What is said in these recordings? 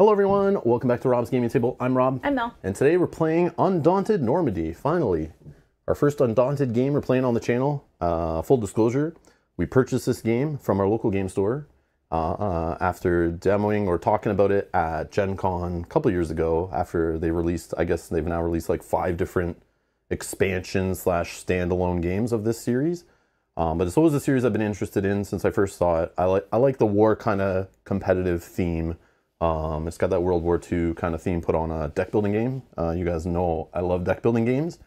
Hello everyone, welcome back to Rob's Gaming Table. I'm Rob. I'm Mel. And today we're playing Undaunted Normandy, finally. Our first Undaunted game we're playing on the channel. Full disclosure, we purchased this game from our local game store after demoing or talking about it at Gen Con a couple years ago after they released, I guess they've now released like 5 different expansions / standalone games of this series. But it's always a series I've been interested in since I first saw it. I like the war kind of competitive theme. It's got that World War II kind of theme put on a deck building game. You guys know I love deck building games.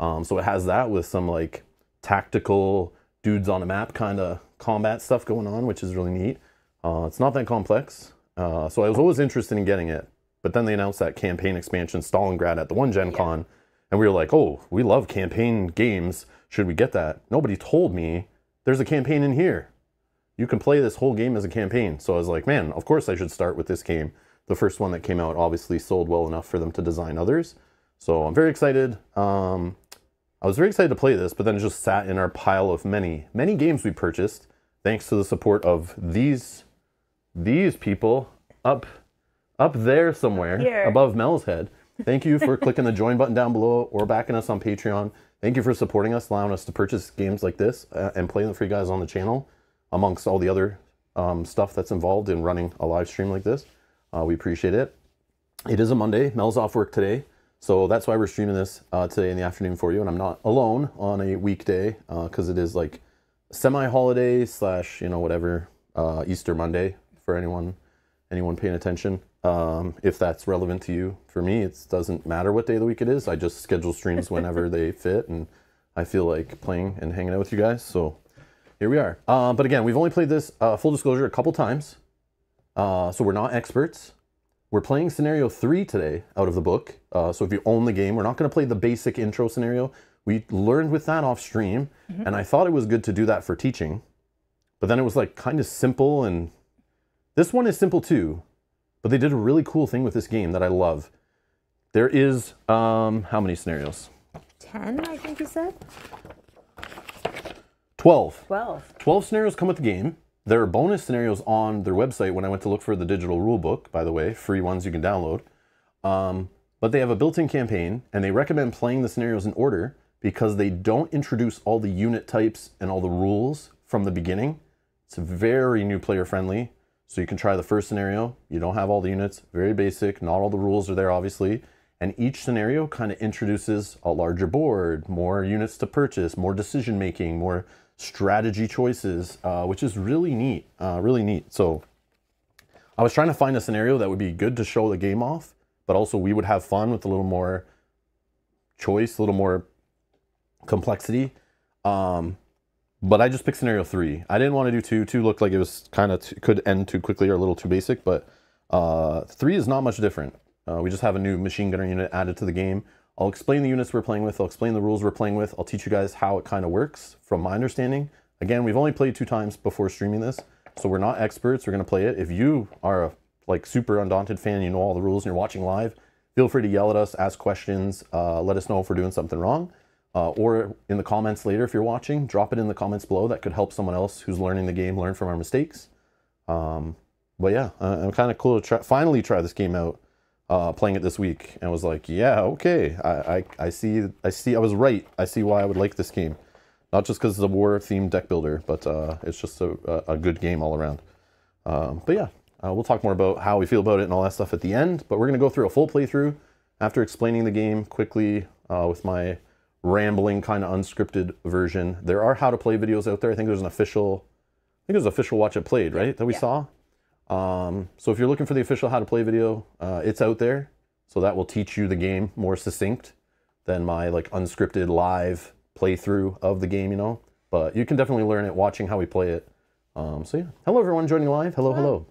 So it has that with some like tactical dudes on a map kind of combat stuff going on, which is really neat. It's not that complex. So I was always interested in getting it. But then they announced that campaign expansion Stalingrad at the one Gen Con. And we were like, oh, we love campaign games. Should we get that? Nobody told me there's a campaign in here. You can play this whole game as a campaign. So I was like, man, of course I should start with this game. The first one that came out obviously sold well enough for them to design others. So I'm very excited. I was very excited to play this, but then it just sat in our pile of many, many games we purchased, thanks to the support of these people up there somewhere, above Mel's head. Thank you for clicking the join button down below or backing us on Patreon. Thank you for supporting us, allowing us to purchase games like this and play them for you guys on the channel. Amongst all the other stuff that's involved in running a live stream like this. We appreciate it. It is a Monday. Mel's off work today. So that's why we're streaming this today in the afternoon for you. And I'm not alone on a weekday because it is like semi-holiday / you know, whatever, Easter Monday for anyone paying attention. If that's relevant to you. For me, it doesn't matter what day of the week it is. I just schedule streams whenever they fit. And I feel like playing and hanging out with you guys. So here we are. But again, we've only played this, full disclosure, a couple times. So we're not experts. We're playing scenario 3 today out of the book. So if you own the game, we're not going to play the basic intro scenario. We learned with that off stream, and I thought it was good to do that for teaching. But then it was like kind of simple, and this one is simple too. But they did a really cool thing with this game that I love. There is, how many scenarios? 10, I think you said. 12 scenarios come with the game. There are bonus scenarios on their website when I went to look for the digital rule book, by the way, free ones you can download. But they have a built-in campaign, and they recommend playing the scenarios in order because they don't introduce all the unit types and all the rules from the beginning. It's very new player friendly. So you can try the first scenario. You don't have all the units, very basic. Not all the rules are there, obviously. And each scenario kind of introduces a larger board, more units to purchase, more decision-making, more strategy choices, which is really neat, So I was trying to find a scenario that would be good to show the game off, but also we would have fun with a little more choice, a little more complexity. But I just picked scenario 3. I didn't want to do 2. 2 looked like it was kind of could end too quickly or a little too basic, but 3 is not much different. We just have a new machine gunner unit added to the game. I'll explain the units we're playing with. I'll explain the rules we're playing with. I'll teach you guys how it kind of works from my understanding. Again, we've only played 2 times before streaming this, so we're not experts. We're going to play it. If you are a super Undaunted fan, you know all the rules and you're watching live, feel free to yell at us, ask questions, let us know if we're doing something wrong. Or in the comments later if you're watching, drop it in the comments below. That could help someone else who's learning the game learn from our mistakes. But yeah, I'm kind of cool to finally try this game out. Playing it this week and was like, yeah, okay, I was right. I see why I would like this game, not just because it's a war-themed deck builder, but it's just a good game all around. But yeah, we'll talk more about how we feel about it and all that stuff at the end. But we're gonna go through a full playthrough after explaining the game quickly with my rambling kind of unscripted version. There are how to play videos out there. I think there's an official. I think there's an official watch it played right that we saw. So if you're looking for the official how to play video, it's out there. So that will teach you the game more succinct than my like unscripted live playthrough of the game, you know, but you can definitely learn it watching how we play it. So yeah, hello everyone joining live. Hello.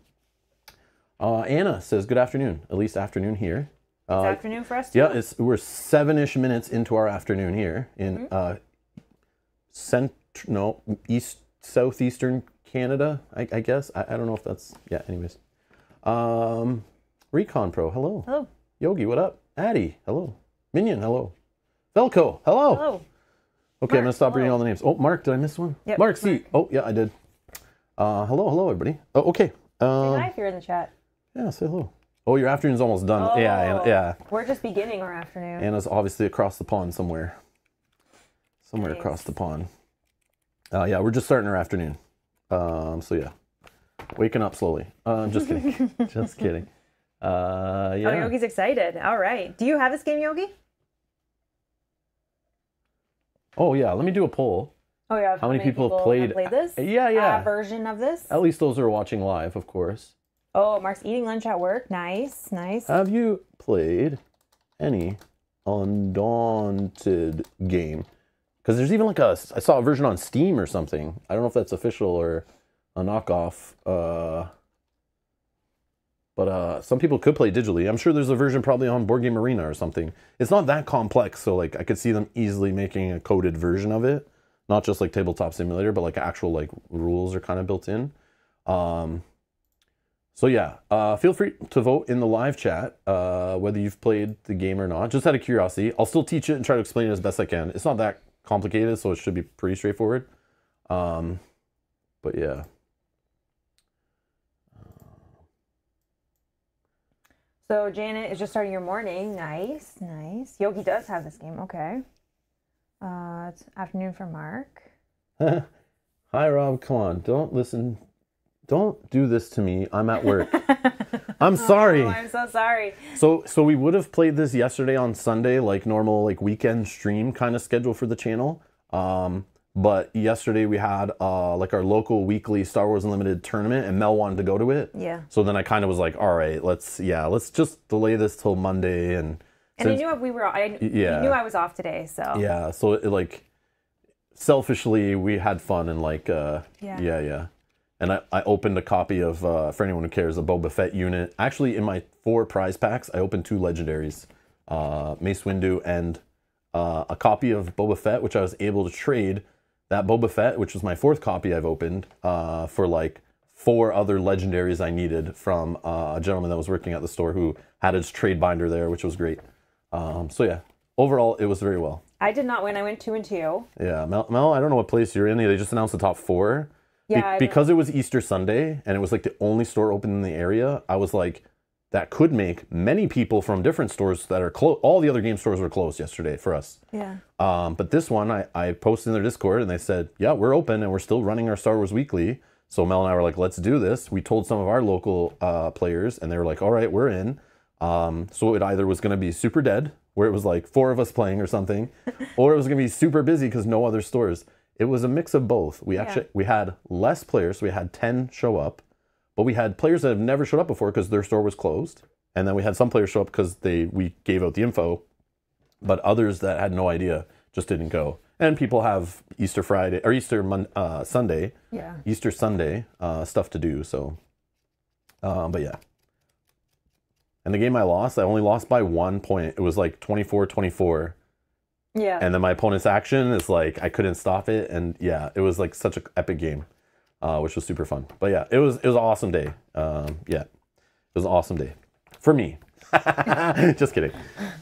Anna says, good afternoon, at least afternoon here. It's afternoon for us too. Yeah, we're 7-ish minutes into our afternoon here in, southeastern Canada, I guess. I don't know if that's, yeah, anyways. Recon Pro, hello. Hello. Yogi, what up? Addy, hello. Minion, hello. Velco, hello. Hello. Okay, Mark, I'm going to stop reading all the names. Oh, Mark, did I miss one? Yep, Mark C. Oh, yeah, I did. Hello, everybody. Oh, okay. Say hi if you're in the chat. Yeah, say hello. Oh, your afternoon's almost done. Oh, yeah. We're just beginning our afternoon. Anna's obviously across the pond somewhere. Somewhere nice. Across the pond. Yeah, we're just starting our afternoon. So yeah, waking up slowly. Just kidding. Just kidding. Yeah. Oh, Yogi's excited. All right. Do you have this game, Yogi? Oh yeah. Let me do a poll. Oh yeah. How many people have played this? Yeah. Version of this. At least those who are watching live, of course. Oh, Mark's eating lunch at work. Nice, nice. Have you played any Undaunted game? Because there's even like a, I saw a version on Steam or something. I don't know if that's official or a knockoff. But some people could play digitally. I'm sure there's a version probably on Board Game Arena or something. It's not that complex, so like I could see them easily making a coded version of it. Not just like Tabletop Simulator, but like actual like rules are kind of built in. So yeah, feel free to vote in the live chat whether you've played the game or not. Just out of curiosity, I'll still teach it and try to explain it as best I can. It's not that complicated, so it should be pretty straightforward. But yeah. So Janet is just starting your morning. Nice, nice. Yogi does have this game. Okay. It's afternoon for Mark. Hi Rob. Come on, don't listen. Don't do this to me. I'm at work. I'm sorry. Oh, I'm so sorry. So we would have played this yesterday on Sunday, like normal, like weekend stream kind of schedule for the channel. But yesterday we had like our local weekly Star Wars Unlimited tournament, and Mel wanted to go to it. Yeah. So then I kind of was like, all right, let's just delay this till Monday, and I knew we were. I knew I was off today, so. Yeah. So it, like, selfishly, we had fun and like. Yeah. And I opened a copy of, for anyone who cares, a Boba Fett unit. Actually, in my 4 prize packs, I opened 2 legendaries. Mace Windu and a copy of Boba Fett, which I was able to trade that Boba Fett, which was my 4th copy I've opened, for like 4 other legendaries I needed from a gentleman that was working at the store who had his trade binder there, which was great. So yeah, overall, it was very well. I did not win. I went 2-2. Yeah, Mel, I don't know what place you're in. They just announced the top 4. Yeah, because it was Easter Sunday and it was like the only store open in the area, I was like, that could make many people from different stores that are closed. All the other game stores were closed yesterday for us. Yeah. But this one, I posted in their Discord and they said, yeah, we're open and we're still running our Star Wars Weekly. So Mel and I were like, let's do this. We told some of our local players and they were like, all right, we're in. So it either was going to be super dead, where it was like 4 of us playing or something, or it was going to be super busy because no other stores. It was a mix of both. We had less players, so we had 10 show up, but we had players that have never showed up before because their store was closed, and then we had some players show up because we gave out the info, but others that had no idea just didn't go. And people have Easter Friday or Easter Sunday stuff to do. So, but yeah. And the game I lost, I only lost by 1 point. It was like 24-24. Yeah. And then my opponent's action is like, I couldn't stop it. And yeah, it was like such an epic game, which was super fun. But yeah, it was an awesome day. Yeah, it was an awesome day for me. Just kidding.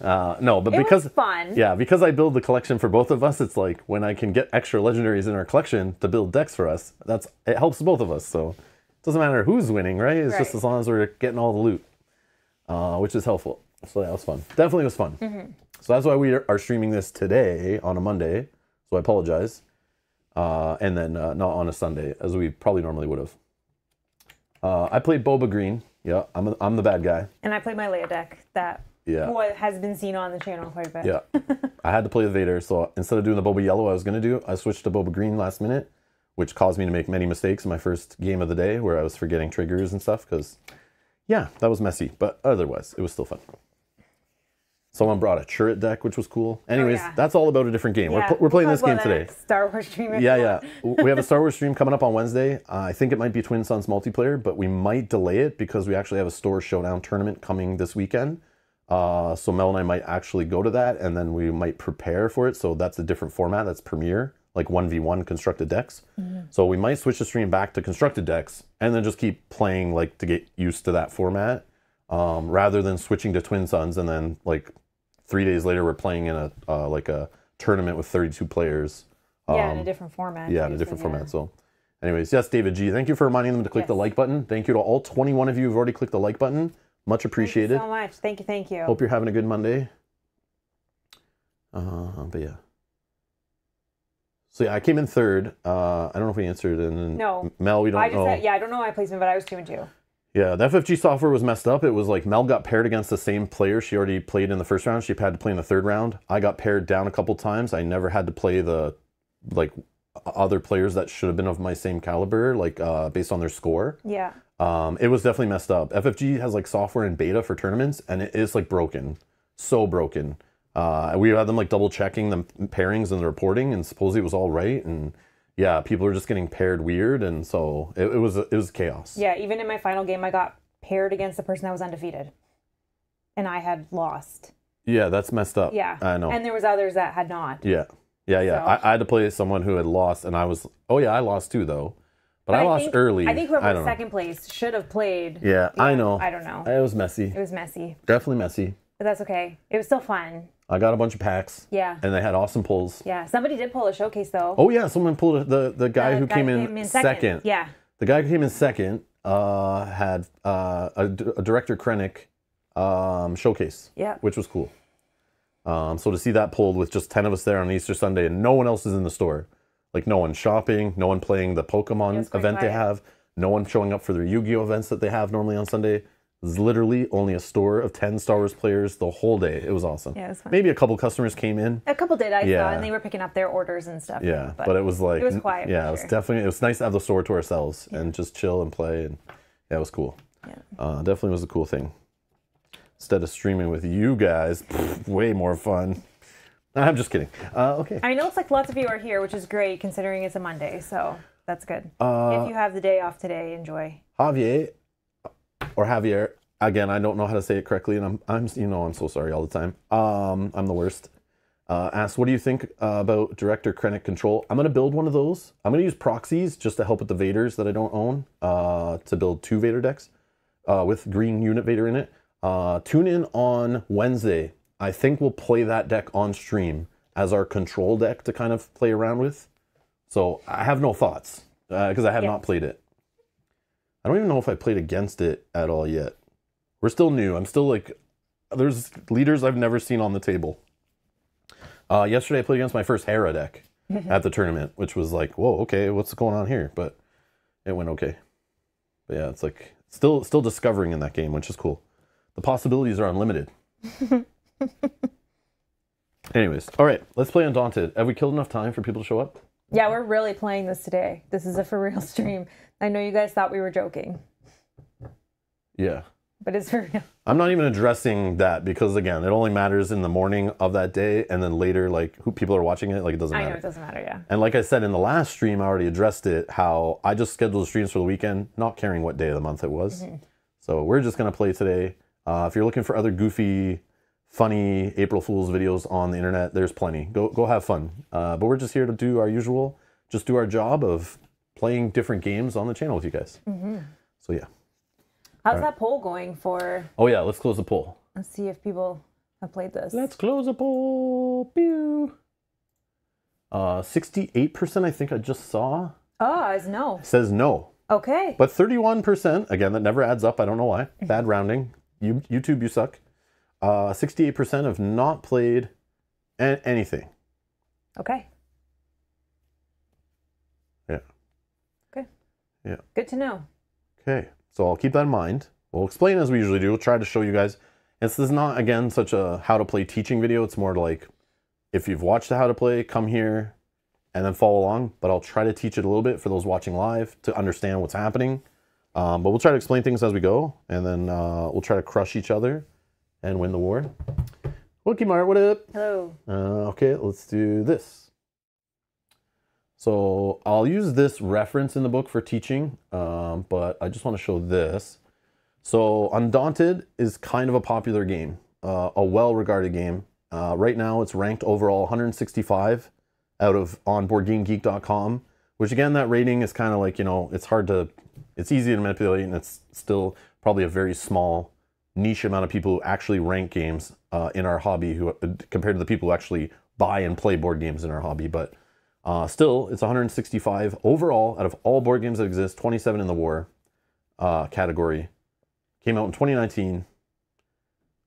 No, but it was fun. Yeah, because I build the collection for both of us, it's like when I can get extra legendaries in our collection to build decks for us, it helps both of us. So it doesn't matter who's winning, right? It's just as long as we're getting all the loot, which is helpful. So that was fun. Definitely was fun. Mm-hmm. So that's why we are streaming this today on a Monday. So I apologize. And then not on a Sunday, as we probably normally would have. I played Boba Green. Yeah, I'm the bad guy. And I played my Leia deck that has been seen on the channel quite a bit. Yeah, I had to play with Vader. So instead of doing the Boba Yellow I switched to Boba Green last minute, which caused me to make many mistakes in my first game of the day where I was forgetting triggers and stuff because, yeah, that was messy. But otherwise, it was still fun. Someone brought a turret deck, which was cool. Anyways, that's all about a different game. Yeah. We're playing this game today. Star Wars stream. We have a Star Wars stream coming up on Wednesday. I think it might be Twin Suns multiplayer, but we might delay it because we actually have a Store Showdown tournament coming this weekend. So Mel and I might actually go to that, and then we might prepare for it. So that's a different format. That's Premiere, like 1v1 constructed decks. Mm-hmm. So we might switch the stream back to constructed decks and then just keep playing like to get used to that format rather than switching to Twin Suns and then like 3 days later, we're playing in a tournament with 32 players. Yeah, in a different format. Yeah, in a different format. So, anyways, yes, David G. Thank you for reminding them to click the like button. Thank you to all 21 of you who've already clicked the like button. Much appreciated. Thank you so much. Thank you. Thank you. Hope you're having a good Monday. But yeah. So yeah, I came in third. I don't know if we answered, and then no. Mel, we don't know. Said, yeah, I don't know my placement, but I was 2 and 2. Yeah, the FFG software was messed up. It was like Mel got paired against the same player she already played in the first round. She had to play in the third round. I got paired down a couple times. I never had to play the like other players that should have been of my same caliber, like based on their score. Yeah. It was definitely messed up. FFG has like software in beta for tournaments, and it is like broken, so broken. We had them like double checking the pairings and the reporting, and supposedly it was all right. And yeah, people are just getting paired weird, and so it was chaos. Yeah, even in my final game, I got paired against the person that was undefeated, and I had lost. Yeah, that's messed up. Yeah, I know. And there was others that had not. Yeah, yeah, yeah. So. I had to play someone who had lost, and I was, oh yeah, I lost too though, but I lost early. I think whoever was second place should have played. Yeah, yeah, I know. I don't know. It was messy. It was messy. Definitely messy. But that's okay. It was still fun. I got a bunch of packs. Yeah. And they had awesome pulls. Yeah. Somebody did pull a showcase, though. Oh, yeah. Someone pulled the guy who came in second. Yeah. The guy who came in second had a Director Krennic showcase. Yeah. Which was cool. So to see that pulled with just 10 of us there on Easter Sunday and no one else is in the store. Like, no one shopping, no one playing the Pokemon event they have, no one showing up for their Yu-Gi-Oh! Events that they have normally on Sunday. It was literally only a store of 10 Star Wars players the whole day. It was awesome. Yeah, it was fun. Maybe a couple customers came in. A couple did, I saw, and they were picking up their orders and stuff. Yeah, but it was like... It was quiet. Yeah, it was nice to have the store to ourselves and just chill and play. And yeah, it was cool. Yeah. Definitely was a cool thing. Instead of streaming with you guys, way more fun. No, I'm just kidding. Okay. I know it's like lots of you are here, which is great considering it's a Monday, so that's good. If you have the day off today, enjoy. Javier, again, I don't know how to say it correctly, and I'm you know, I'm so sorry all the time. I'm the worst. Asks, what do you think about Director Krennic control? I'm going to build one of those. I'm going to use proxies just to help with the Vaders that I don't own to build 2 Vader decks with green unit Vader in it. Tune in on Wednesday. I think we'll play that deck on stream as our control deck to kind of play around with. So I have no thoughts because I have not played it. I don't even know if I played against it at all yet. We're still new. I'm still like, there's leaders I've never seen on the table. Yesterday I played against my first Hera deck at the tournament, which was like, whoa, okay, what's going on here? But it went okay. But yeah, it's like still discovering in that game, which is cool. The possibilities are unlimited. Anyways, all right, let's play Undaunted. Have we killed enough time for people to show up? Yeah, we're really playing this today. This is a for real stream. I know you guys thought we were joking. Yeah. But it's for real. I'm not even addressing that because, again, it only matters in the morning of that day and then later, like, who people are watching it, like, it doesn't matter. I know, it doesn't matter, yeah. And like I said in the last stream, I already addressed it, how I just scheduled streams for the weekend, not caring what day of the month it was. Mm-hmm. So we're just going to play today. If you're looking for other goofy, funny April Fool's videos on the internet, there's plenty. Go have fun. But we're just here to do our usual, just do our job of playing different games on the channel with you guys. Mm-hmm. So yeah. How's that poll going for? Oh yeah, let's close the poll. Let's see if people have played this. Let's close the poll. Pew. 68%, I think I just saw. Oh, it's no. It says no. Okay. But 31%, again, that never adds up. I don't know why. Bad rounding. YouTube, you suck. 68% have not played anything. Okay. Yeah. Okay. Yeah. Good to know. Okay. So I'll keep that in mind. We'll explain as we usually do. We'll try to show you guys. This is not, again, such a how to play teaching video. It's more like if you've watched the how to play, come here and then follow along. But I'll try to teach it a little bit for those watching live to understand what's happening. But we'll try to explain things as we go. And then we'll try to crush each other and win the war. Wookie Mart, what up? Hello. Okay, let's do this. So I'll use this reference in the book for teaching, but I just want to show this. So Undaunted is kind of a popular game, a well-regarded game. Right now it's ranked overall 165 out of on BoardGameGeek.com, which again, that rating is kind of like, you know, it's easy to manipulate and it's still probably a very small niche amount of people who actually rank games in our hobby who compared to the people who actually buy and play board games in our hobby. But still, it's 165 overall out of all board games that exist, 27 in the war category. Came out in 2019,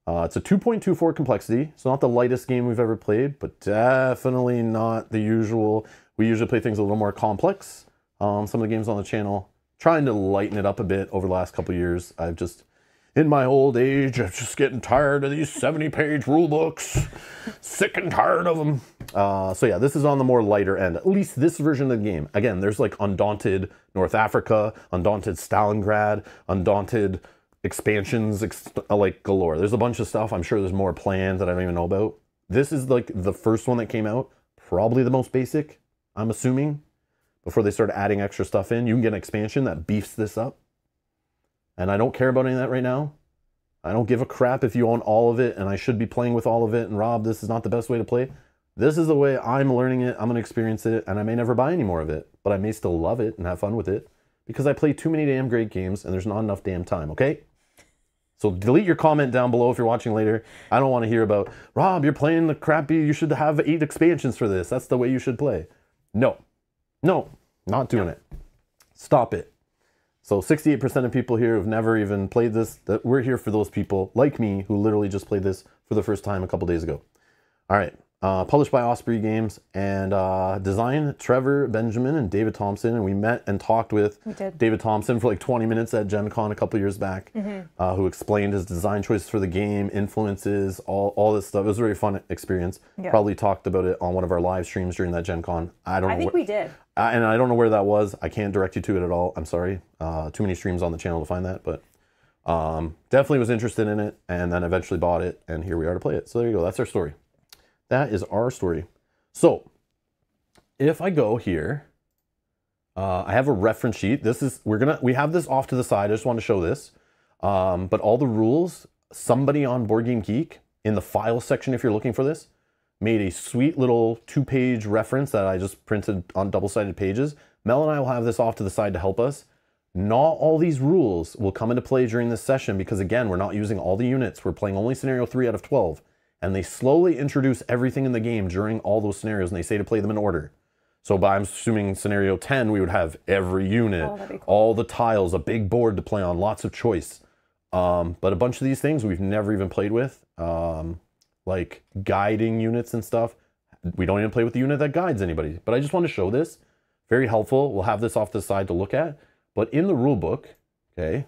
It's a 2.24 complexity. It's not the lightest game we've ever played, but definitely not the usual. We usually play things a little more complex. Some of the games on the channel, trying to lighten it up a bit over the last couple of years. I've just, in my old age, I'm just getting tired of these 70-page rule books. Sick and tired of them. So yeah, this is on the more lighter end, at least this version of the game. Again, there's like Undaunted North Africa, Undaunted Stalingrad, Undaunted expansions, like galore. There's a bunch of stuff. I'm sure there's more planned that I don't even know about. This is like the first one that came out, probably the most basic, I'm assuming, before they started adding extra stuff in. You can get an expansion that beefs this up. And I don't care about any of that right now. I don't give a crap if you own all of it, and I should be playing with all of it, and Rob, this is not the best way to play. This is the way I'm learning it, I'm gonna experience it, and I may never buy any more of it, but I may still love it and have fun with it, because I play too many damn great games and there's not enough damn time, okay? So delete your comment down below if you're watching later. I don't wanna hear about, Rob, you're playing the crappy, you should have 8 expansions for this, that's the way you should play. No, no, not doing it. Stop it. So 68% of people here who've never even played this, that we're here for those people like me who literally just played this for the first time a couple days ago. All right, published by Osprey Games and design Trevor Benjamin and David Thompson. And we met and talked with David Thompson for like 20 minutes at Gen Con a couple years back, who explained his design choices for the game, influences, all this stuff. It was a very fun experience. Yeah. Probably talked about it on one of our live streams during that Gen Con. I think we did. And I don't know where that was. I can't direct you to it at all. I'm sorry. Too many streams on the channel to find that. But definitely was interested in it and then eventually bought it. And here we are to play it. So there you go. That's our story. That is our story. So if I go here, I have a reference sheet. This is, we have this off to the side. I just want to show this. But all the rules, somebody on BoardGameGeek in the file section, if you're looking for this, made a sweet little 2-page reference that I just printed on double-sided pages. Mel and I will have this off to the side to help us. Not all these rules will come into play during this session because, again, we're not using all the units. We're playing only scenario 3 out of 12. And they slowly introduce everything in the game during all those scenarios, and they say to play them in order. So by, I'm assuming, scenario 10, we would have every unit, all the tiles, a big board to play on, lots of choice. But a bunch of these things we've never even played with. Like guiding units and stuff. We don't even play with the unit that guides anybody. But I just want to show this. Very helpful. We'll have this off the side to look at. But in the rule book, okay,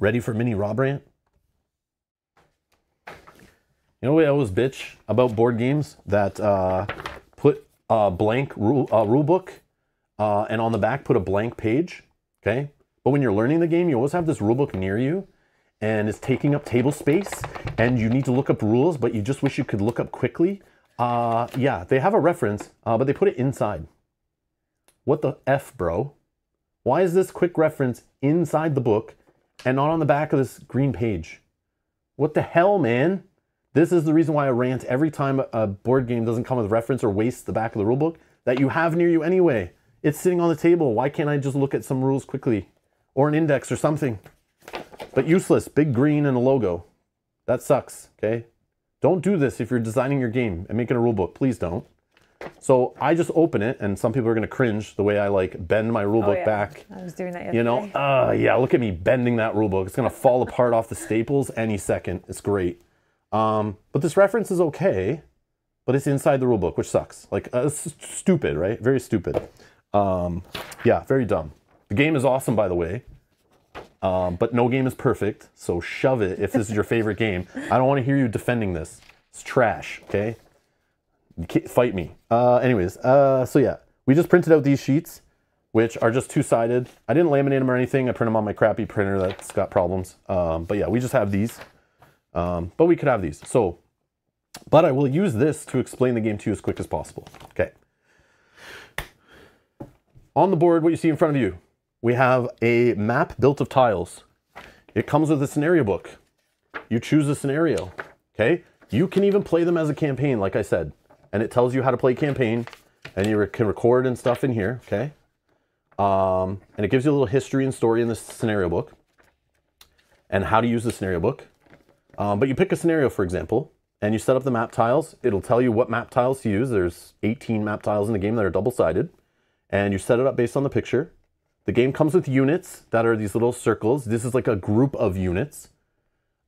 ready for mini Rob rant? You know, we always bitch about board games that put a blank rule book and on the back put a blank page, okay? But when you're learning the game, you always have this rule book near you. And it's taking up table space, and you need to look up rules, but you just wish you could look up quickly. Yeah, they have a reference, but they put it inside. What the F, bro? Why is this quick reference inside the book and not on the back of this green page? What the hell, man? This is the reason why I rant every time a board game doesn't come with a reference or wastes the back of the rule book that you have near you anyway. It's sitting on the table. Why can't I just look at some rules quickly? Or an index or something? But useless, big green and a logo. That sucks, okay? Don't do this if you're designing your game and making a rule book. Please don't. So I just open it, and some people are going to cringe the way I like bend my rule book back. I was doing that yesterday. You know, yeah, look at me bending that rule book. It's going to fall apart off the staples any second. It's great. But this reference is okay, but it's inside the rule book, which sucks. Like, it's stupid, right? Very stupid. Yeah, very dumb. The game is awesome, by the way. But no game is perfect, so shove it if this is your favorite game. I don't want to hear you defending this. It's trash, okay? You can't fight me. Anyways, so yeah, we just printed out these sheets, which are just two-sided. I didn't laminate them or anything. I print them on my crappy printer that's got problems. But yeah, we just have these. But we could have these. So, but I will use this to explain the game to you as quick as possible. Okay. On the board, what you see in front of you. We have a map built of tiles. It comes with a scenario book. You choose a scenario, okay? You can even play them as a campaign, like I said, and it tells you how to play campaign, and you can record and stuff in here, okay? And it gives you a little history and story in this scenario book and how to use the scenario book. But you pick a scenario, for example, and you set up the map tiles. It'll tell you what map tiles to use. There's 18 map tiles in the game that are double-sided, and you set it up based on the picture. The game comes with units that are these little circles. This is like a group of units.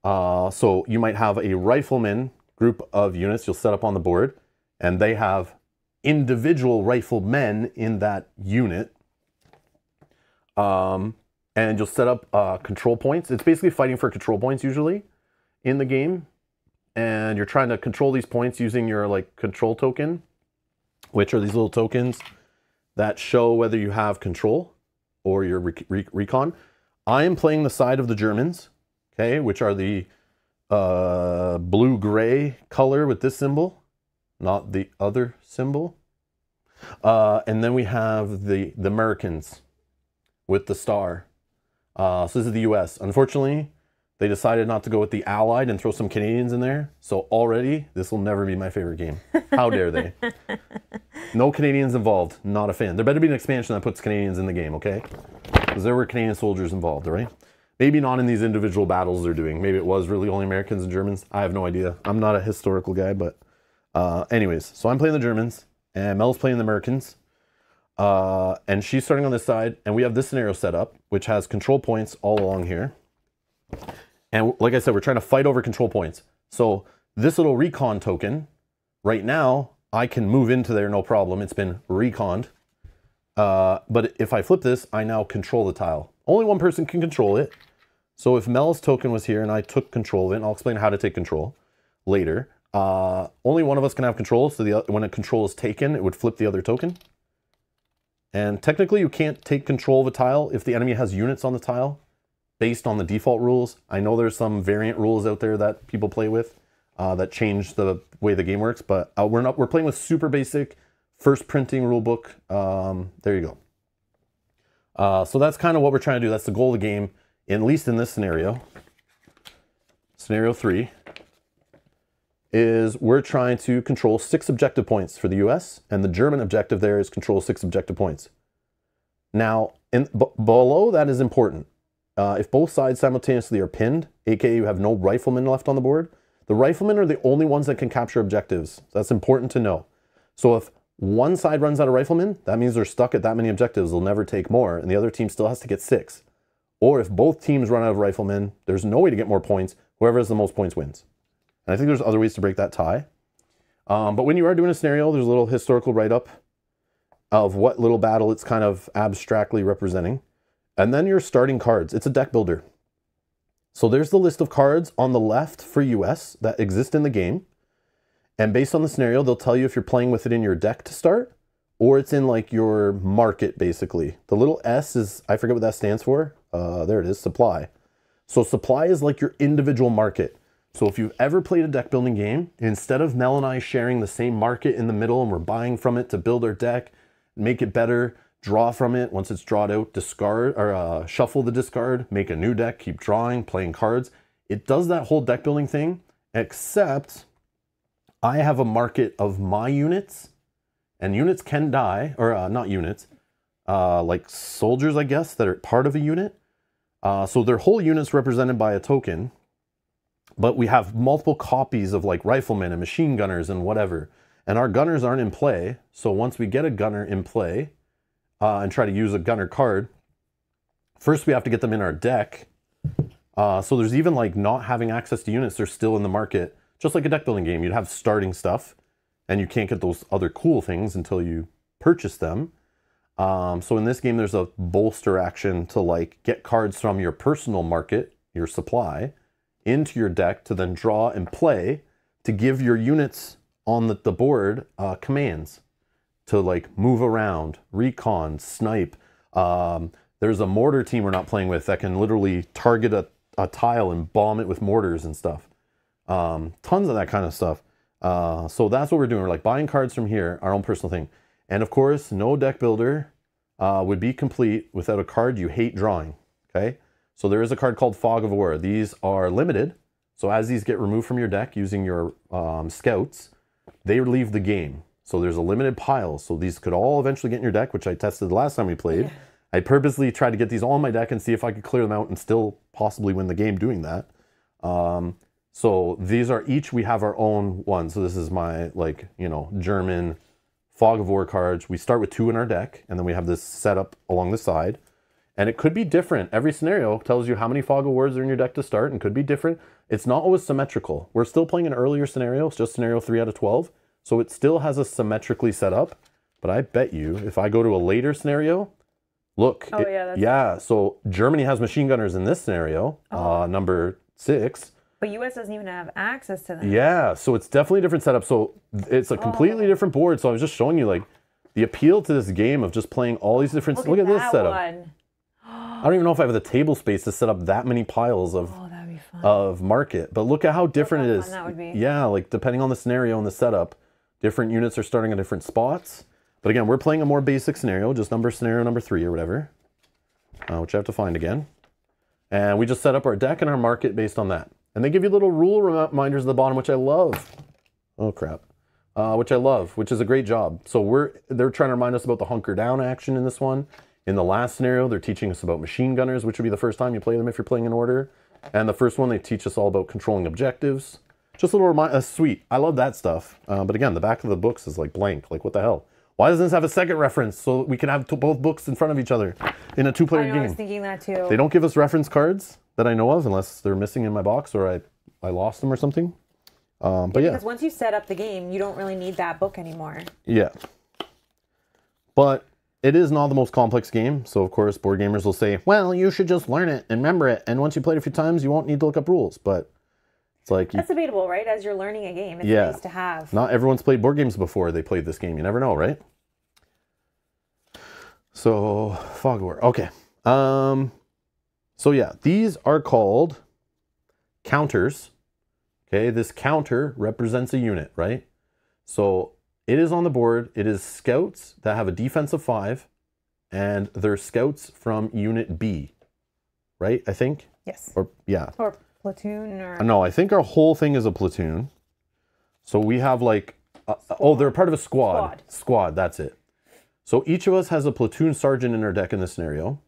So you might have a rifleman group of units you'll set up on the board, and they have individual riflemen in that unit. And you'll set up control points. It's basically fighting for control points usually in the game. And you're trying to control these points using your like control token, which are these little tokens that show whether you have control or your recon. I am playing the side of the Germans, okay, which are the blue-gray color with this symbol, not the other symbol. And then we have the Americans with the star. So this is the US. Unfortunately, they decided not to go with the Allied and throw some Canadians in there. So already, this will never be my favorite game. How dare they? No Canadians involved. Not a fan. There better be an expansion that puts Canadians in the game, okay? Because there were Canadian soldiers involved, all right? Maybe not in these individual battles they're doing. Maybe it was really only Americans and Germans. I have no idea. I'm not a historical guy, but anyways. So I'm playing the Germans, and Mel's playing the Americans. And she's starting on this side, and we have this scenario set up, which has control points all along here. And like I said, we're trying to fight over control points. So this little recon token, right now, I can move into there no problem. It's been reconned. But if I flip this, I now control the tile. Only one person can control it. So if Mel's token was here and I took control of it, and I'll explain how to take control later, only one of us can have control. So when a control is taken, it would flip the other token. And technically, you can't take control of a tile if the enemy has units on the tile, based on the default rules. I know there's some variant rules out there that people play with that change the way the game works, but we're playing with super basic first printing rule book. There you go. So that's kind of what we're trying to do. That's the goal of the game, at least in this scenario. Scenario 3 is we're trying to control 6 objective points for the US, and the German objective there is control 6 objective points. Now, below that is important. If both sides simultaneously are pinned, aka you have no riflemen left on the board, the riflemen are the only ones that can capture objectives. That's important to know. So if one side runs out of riflemen, that means they're stuck at that many objectives. They'll never take more, and the other team still has to get 6. Or if both teams run out of riflemen, there's no way to get more points. Whoever has the most points wins. And I think there's other ways to break that tie. But when you are doing a scenario, there's a little historical write-up of what little battle it's kind of abstractly representing. And then your starting cards. It's a deck builder. So there's the list of cards on the left for US that exist in the game. And based on the scenario, they'll tell you if you're playing with it in your deck to start, or it's in like your market, basically. The little S is, I forget what that stands for. There it is, supply. So supply is like your individual market. So if you've ever played a deck building game, instead of Mel and I sharing the same market in the middle and we're buying from it to build our deck, make it better, draw from it, once it's drawed out, discard, or shuffle the discard, make a new deck, keep drawing, playing cards. It does that whole deck building thing, except I have a market of my units, and units can die, or not units, like soldiers, I guess, that are part of a unit. So their whole unit's represented by a token, but we have multiple copies of like riflemen and machine gunners and whatever. And our gunners aren't in play, so once we get a gunner in play, and try to use a gunner card, first we have to get them in our deck. So there's even like not having access to units, they're still in the market. Just like a deck building game, you'd have starting stuff and you can't get those other cool things until you purchase them. So in this game, there's a bolster action to like get cards from your personal market, your supply, into your deck to then draw and play to give your units on the board commands. To like move around, recon, snipe. There's a mortar team we're not playing with that can literally target a tile and bomb it with mortars and stuff. Tons of that kind of stuff. So that's what we're doing. We're like buying cards from here, our own personal thing. And of course, no deck builder would be complete without a card you hate drawing, okay? So there is a card called Fog of War. These are limited. So as these get removed from your deck using your scouts, they leave the game. So there's a limited pile. So these could all eventually get in your deck, which I tested the last time we played. Yeah. I purposely tried to get these all in my deck and see if I could clear them out and still possibly win the game doing that. So these are each, we have our own one. So this is my, like, you know, German Fog of War cards. We start with 2 in our deck, and then we have this set up along the side. And it could be different. Every scenario tells you how many Fog of Words are in your deck to start and could be different. It's not always symmetrical. We're still playing an earlier scenario. It's just scenario 3 out of 12. So it still has a symmetrically set up. But I bet you if I go to a later scenario, look. Oh, yeah. So Germany has machine gunners in this scenario, number 6. But U.S. doesn't even have access to them. Yeah. So it's definitely a different setup. So it's a completely different board. So I was just showing you like the appeal to this game of just playing all these different. Look at this setup. I don't even know if I have the table space to set up that many piles of market. But look at how different it is. That would be. Yeah, like depending on the scenario and the setup, different units are starting at different spots. But again, we're playing a more basic scenario, just scenario number 3 or whatever, which I have to find again. And we just set up our deck and our market based on that. And they give you little rule reminders at the bottom, which I love. Oh crap. Which I love, which is a great job. So they're trying to remind us about the hunker down action in this one. In the last scenario, they're teaching us about machine gunners, which would be the first time you play them if you're playing in order. And the first one, they teach us all about controlling objectives. Just a little reminder, sweet. I love that stuff. But again, the back of the books is like blank. Like, what the hell? Why doesn't this have a second reference so we can have both books in front of each other in a two-player game? I was thinking that too. They don't give us reference cards that I know of unless they're missing in my box or I lost them or something. But yeah. Because once you set up the game, you don't really need that book anymore. Yeah. But it is not the most complex game, so of course board gamers will say, well, you should just learn it and remember it, and once you play it a few times, you won't need to look up rules, but it's like... That's debatable, right? As you're learning a game, it's nice to have. Not everyone's played board games before they played this game. You never know, right? So, Fog War. Okay. So yeah, these are called counters. Okay, this counter represents a unit, right? So... It is on the board. It is scouts that have a defense of 5, and they're scouts from Unit B, right? I think. Yes. Or yeah. Or platoon or. No, I think our whole thing is a platoon. So we have like, oh, they're part of a squad. Squad. That's it. So each of us has a platoon sergeant in our deck in this scenario,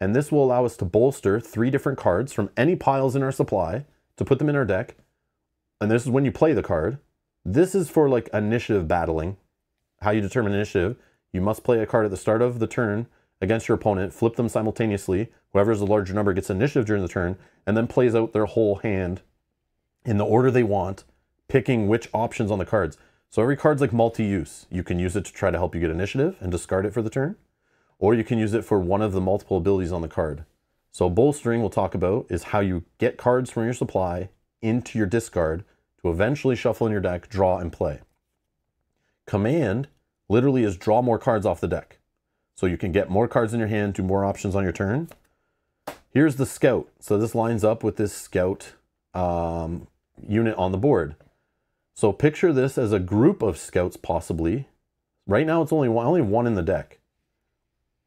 and this will allow us to bolster 3 different cards from any piles in our supply to put them in our deck, and this is when you play the card. This is for like initiative battling. How you determine initiative. You must play a card at the start of the turn against your opponent, flip them simultaneously. Whoever has the larger number gets initiative during the turn and then plays out their whole hand in the order they want, picking which options on the cards. So every card's like multi-use. You can use it to try to help you get initiative and discard it for the turn, or you can use it for one of the multiple abilities on the card. So bolstering, we'll talk about, is how you get cards from your supply into your discard to eventually shuffle in your deck, draw, and play. Command literally is draw more cards off the deck. So you can get more cards in your hand, do more options on your turn. Here's the scout. So this lines up with this scout unit on the board. So picture this as a group of scouts possibly. Right now it's only one in the deck.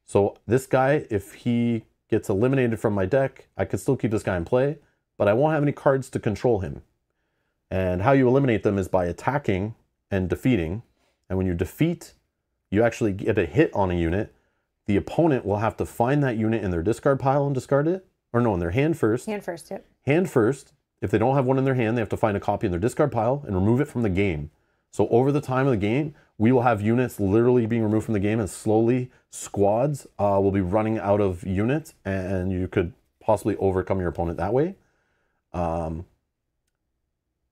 So this guy, if he gets eliminated from my deck, I could still keep this guy in play, but I won't have any cards to control him. And how you eliminate them is by attacking and defeating. And when you defeat, you actually get a hit on a unit. The opponent will have to find that unit in their discard pile and discard it. Or no, in their hand first. Hand first, yep. Hand first. If they don't have one in their hand, they have to find a copy in their discard pile and remove it from the game. So over the time of the game, we will have units literally being removed from the game, and slowly squads will be running out of units, and you could possibly overcome your opponent that way.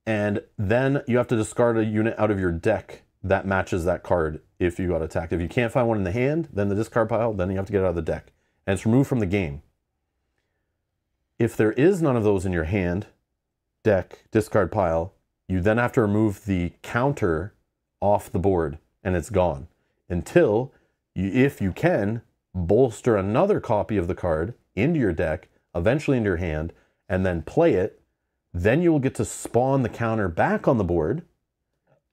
And then you have to discard a unit out of your deck that matches that card if you got attacked. If you can't find one in the hand, then the discard pile, then you have to get it out of the deck. And it's removed from the game. If there is none of those in your hand, deck, discard pile, you then have to remove the counter off the board and it's gone. Until, if you can, bolster another copy of the card into your deck, eventually into your hand, and then play it. Then you will get to spawn the counter back on the board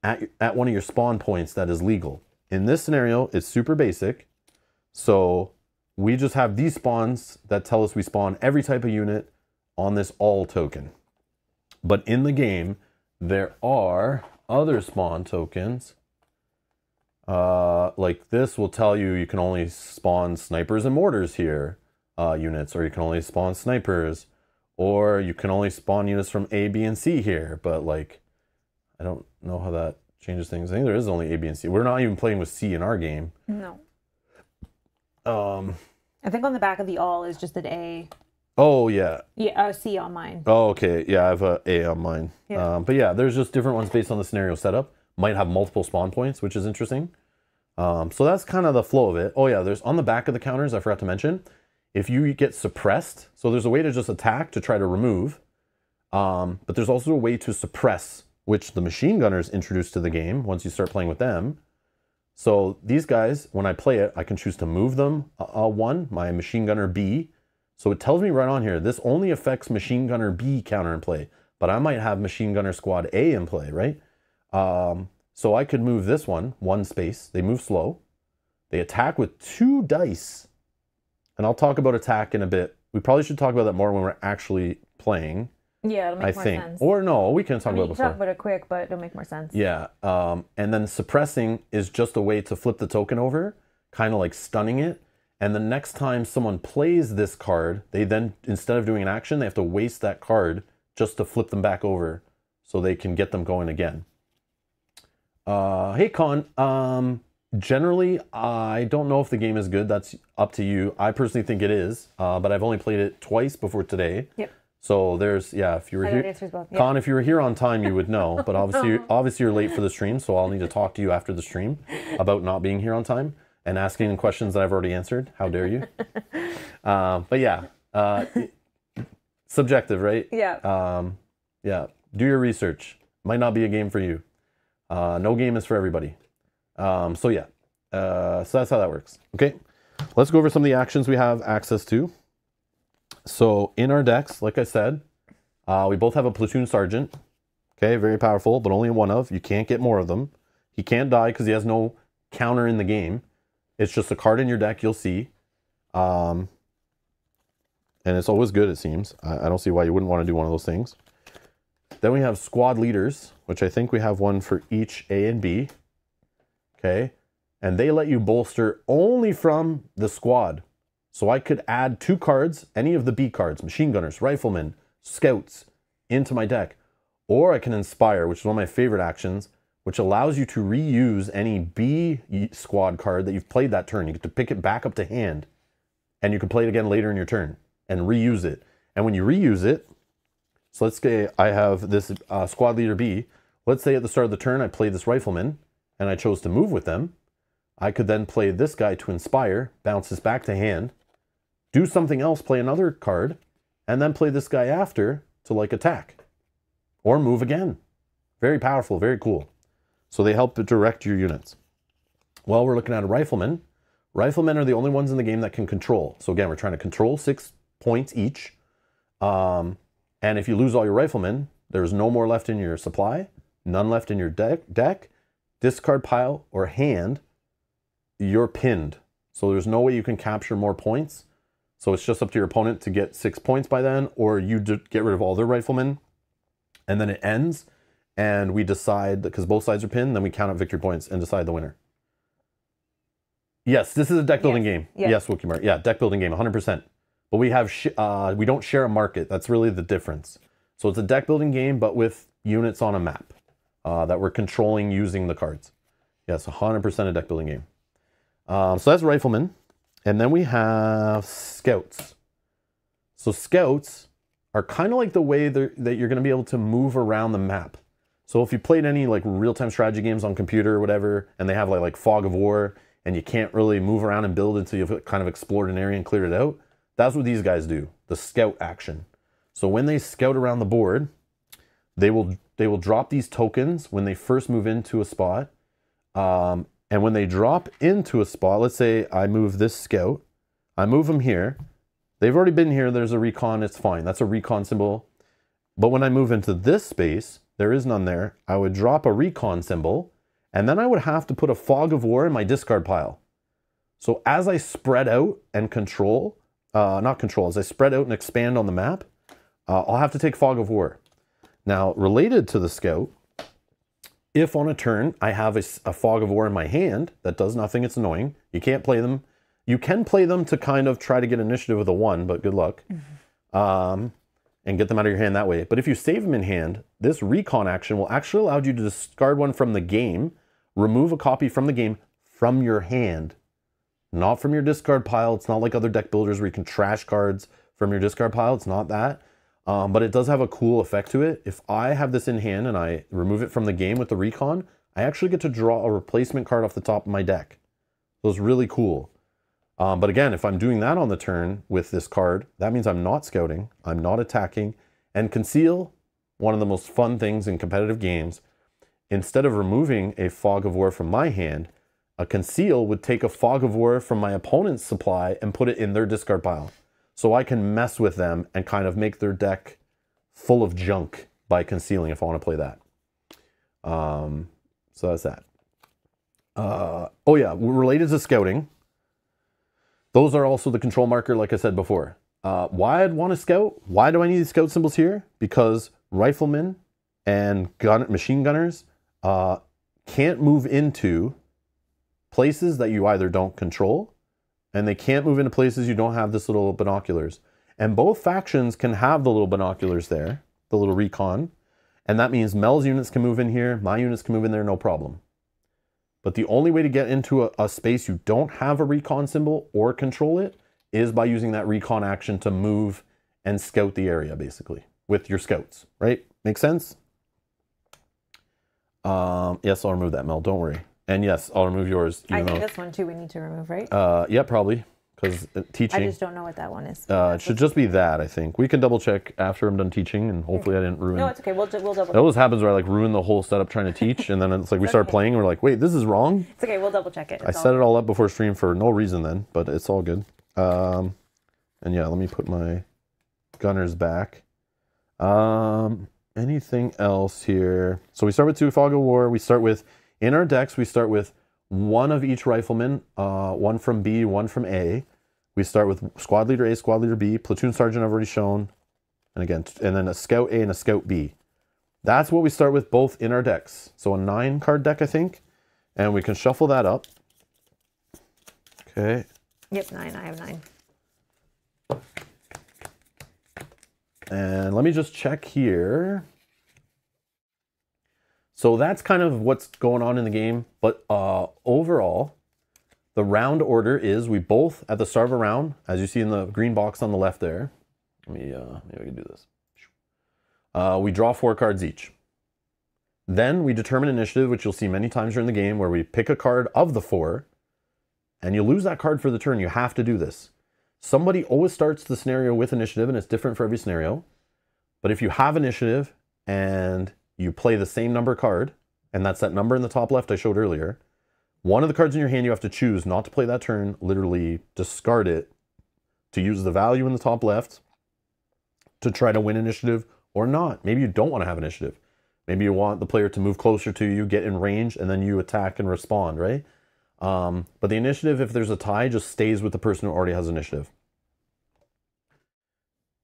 at one of your spawn points that is legal. In this scenario, it's super basic. So we just have these spawns that tell us we spawn every type of unit on this all token. But in the game, there are other spawn tokens. Like this will tell you you can only spawn snipers and mortars here units, or you can only spawn snipers. Or you can only spawn units from A, B, and C here, but like, I don't know how that changes things. I think there is only A, B, and C. We're not even playing with C in our game. No. I think on the back of the all is just an A. Oh, yeah. Yeah, a C on mine. Oh, okay. Yeah, I have an A on mine. Yeah. But yeah, there's just different ones based on the scenario setup. Might have multiple spawn points, which is interesting. So that's kind of the flow of it. Oh, yeah, there's on the back of the counters, I forgot to mention, if you get suppressed, so there's a way to just attack to try to remove, but there's also a way to suppress, which the machine gunners introduced to the game once you start playing with them. So these guys, when I play it, I can choose to move them, one, my machine gunner B. So it tells me right on here, this only affects machine gunner B counter in play, but I might have machine gunner squad A in play, right? So I could move this one space. They move slow. They attack with 2 dice. And I'll talk about attack in a bit. We probably should talk about that more when we're actually playing. Yeah, it'll make more sense. Or no, we can talk about it before. We can talk about it quick, but it'll make more sense. Yeah, and then suppressing is just a way to flip the token over, kind of like stunning it. And the next time someone plays this card, they then, instead of doing an action, they have to waste that card just to flip them back over so they can get them going again. Hey, Con, generally, I don't know if the game is good. That's up to you. I personally think it is, but I've only played it twice before today. Yep. So there's, yeah, if you were here, Con, if you were here on time, you would know, but obviously you're late for the stream, so I'll need to talk to you after the stream about not being here on time and asking questions that I've already answered. How dare you? But yeah, subjective, right? Yeah. Yeah, do your research. Might not be a game for you. No game is for everybody. So yeah, so that's how that works. Okay, let's go over some of the actions we have access to. So in our decks, like I said, we both have a platoon sergeant. Okay, very powerful, but only one of. You can't get more of them. He can't die because he has no counter in the game. It's just a card in your deck you'll see. And it's always good, it seems. I don't see why you wouldn't want to do one of those things. Then we have squad leaders, which I think we have one for each A and B. Okay, and they let you bolster only from the squad. So I could add 2 cards, any of the B cards, machine gunners, riflemen, scouts, into my deck. Or I can inspire, which is one of my favorite actions, which allows you to reuse any B squad card that you've played that turn. You get to pick it back up to hand, and you can play it again later in your turn and reuse it. And when you reuse it, so let's say I have this squad leader B. Let's say at the start of the turn I played this rifleman, and I chose to move with them. I could then play this guy to inspire, bounce this back to hand, do something else, play another card, and then play this guy after to like attack or move again. Very powerful, very cool. So they help direct your units. Well, we're looking at a rifleman. Riflemen are the only ones in the game that can control. So again, we're trying to control 6 points each. And if you lose all your riflemen, there's no more left in your supply, none left in your deck, discard pile, or hand, you're pinned. So there's no way you can capture more points. So it's just up to your opponent to get 6 points by then, or you get rid of all their riflemen. And then it ends, and we decide, because both sides are pinned, then we count up victory points and decide the winner. Yes, this is a deck building game. Yes, Wookiee Mart. Yeah, deck building game, 100%. But we have we don't share a market. That's really the difference. So it's a deck building game, but with units on a map that we're controlling using the cards. Yes, 100% a deck building game. So that's riflemen. And then we have scouts. So scouts are kind of like the way that you're going to be able to move around the map. So if you played any like real-time strategy games on computer or whatever, and they have like Fog of War, and you can't really move around and build until you've kind of explored an area and cleared it out, that's what these guys do, the scout action. So when they scout around the board, they will drop these tokens when they first move into a spot. And when they drop into a spot, let's say I move this scout, I move them here. They've already been here, there's a recon, it's fine. That's a recon symbol. But when I move into this space, there is none there, I would drop a recon symbol, and then I would have to put a Fog of War in my discard pile. So as I spread out and as I spread out and expand on the map, I'll have to take Fog of War. Now, related to the scout, if on a turn I have a Fog of War in my hand that does nothing, it's annoying. You can't play them. You can play them to kind of try to get initiative with a 1, but good luck. And get them out of your hand that way. But if you save them in hand, this recon action will actually allow you to discard one from the game, remove a copy from the game from your hand. not from your discard pile. It's not like other deck builders where you can trash cards from your discard pile. It's not that. But it does have a cool effect to it. If I have this in hand and I remove it from the game with the recon, I actually get to draw a replacement card off the top of my deck. So it's really cool. But again, if I'm doing that on the turn with this card, that means I'm not scouting, I'm not attacking. And conceal, one of the most fun things in competitive games, instead of removing a Fog of War from my hand, a conceal would take a Fog of War from my opponent's supply and put it in their discard pile. So I can mess with them and kind of make their deck full of junk by concealing if I want to play that. So that's that. Oh yeah, related to scouting, those are also the control marker, like I said before. Why I'd want to scout? Why do I need these scout symbols here? Because riflemen and machine gunners can't move into places that you either don't control, and they can't move into places you don't have this little binoculars. And both factions can have the little binoculars there, the little recon, and that means Mel's units can move in here, my units can move in there, no problem. But the only way to get into a space you don't have a recon symbol or control it is by using that recon action to move and scout the area, basically, with your scouts, right? Make sense? Yes, I'll remove that, Mel, don't worry. And yes, I'll remove yours. I think this one too we need to remove, right? Yeah, probably, because teaching. I just don't know what that one is. It should just be that, I think. We can double check after I'm done teaching, and hopefully I didn't ruin. No, it's okay, we'll double check. It always happens where I like ruin the whole setup trying to teach, and then it's like we start playing, and we're like, wait, this is wrong? It's okay, we'll double check it. I set it all up before stream for no reason then, but it's all good. And yeah, let me put my gunners back. Anything else here? So we start with 2 Fog of War. We start with, in our decks, we start with one of each rifleman, one from B, one from A. We start with squad leader A, squad leader B, platoon sergeant I've already shown, and again, and then a scout A and a scout B. That's what we start with both in our decks. So a 9 card deck, I think, and we can shuffle that up. Okay. Yep, 9, I have 9. And let me just check here. So that's kind of what's going on in the game. But overall, the round order is we both, at the start of a round, as you see in the green box on the left there, maybe I can do this. We draw 4 cards each. Then we determine initiative, which you'll see many times during the game, where we pick a card of the 4, and you lose that card for the turn. You have to do this. Somebody always starts the scenario with initiative, and it's different for every scenario. But if you have initiative and you play the same number card, and that's that number in the top left I showed earlier, one of the cards in your hand you have to choose not to play that turn, literally discard it, to use the value in the top left to try to win initiative or not. Maybe you don't want to have initiative. Maybe you want the player to move closer to you, get in range, and then you attack and respond, right? But the initiative, if there's a tie, just stays with the person who already has initiative.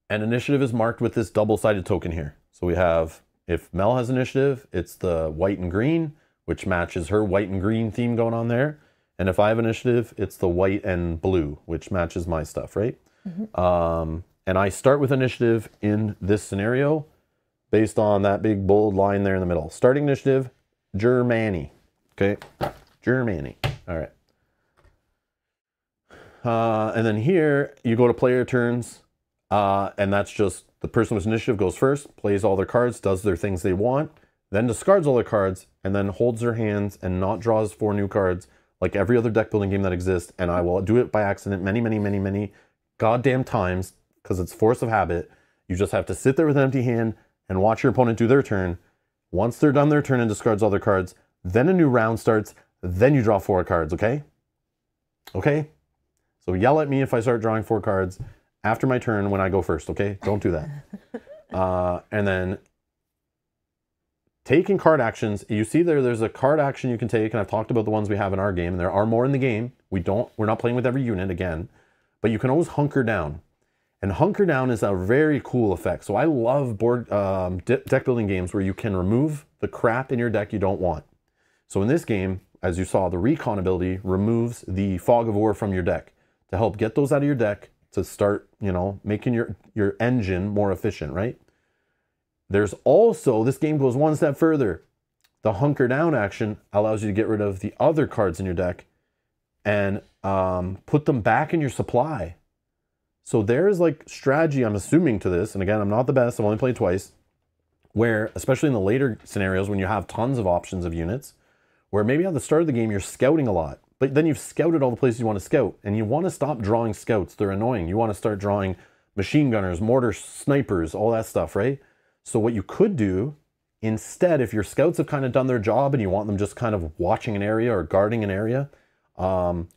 And initiative is marked with this double-sided token here. So we have, if Mel has initiative, it's the white and green, which matches her white and green theme going on there. And if I have initiative, it's the white and blue, which matches my stuff, right? Mm-hmm. And I start with initiative in this scenario based on that big bold line there in the middle. Starting initiative, Germany. Okay, Germany. All right. And then here, you go to player turns, and that's just the person with initiative goes first, plays all their cards, does their things they want, then discards all their cards, and then holds their hands and not draws 4 new cards like every other deck building game that exists, and I will do it by accident many, many, many, many goddamn times because it's force of habit. You just have to sit there with an empty hand and watch your opponent do their turn. Once they're done their turn and discards all their cards, then a new round starts. Then you draw 4 cards, okay? Okay? So yell at me if I start drawing 4 cards after my turn when I go first, okay? Don't do that. And then taking card actions. You see there's a card action you can take, and I've talked about the ones we have in our game, and there are more in the game. We're not playing with every unit again, but you can always hunker down. And hunker down is a very cool effect. So I love deck building games where you can remove the crap in your deck you don't want. So in this game, as you saw, the recon ability removes the Fog of War from your deck to help get those out of your deck to start, you know, making your engine more efficient, right? There's also, this game goes one step further. The hunker down action allows you to get rid of the other cards in your deck and put them back in your supply. So there's like strategy, I'm assuming, to this. And again, I'm not the best, I've only played twice, where, especially in the later scenarios when you have tons of options of units, where maybe at the start of the game you're scouting a lot, but then you've scouted all the places you want to scout, and you want to stop drawing scouts. They're annoying. You want to start drawing machine gunners, mortar snipers, all that stuff, right? So what you could do instead, if your scouts have kind of done their job and you want them just kind of watching an area or guarding an area,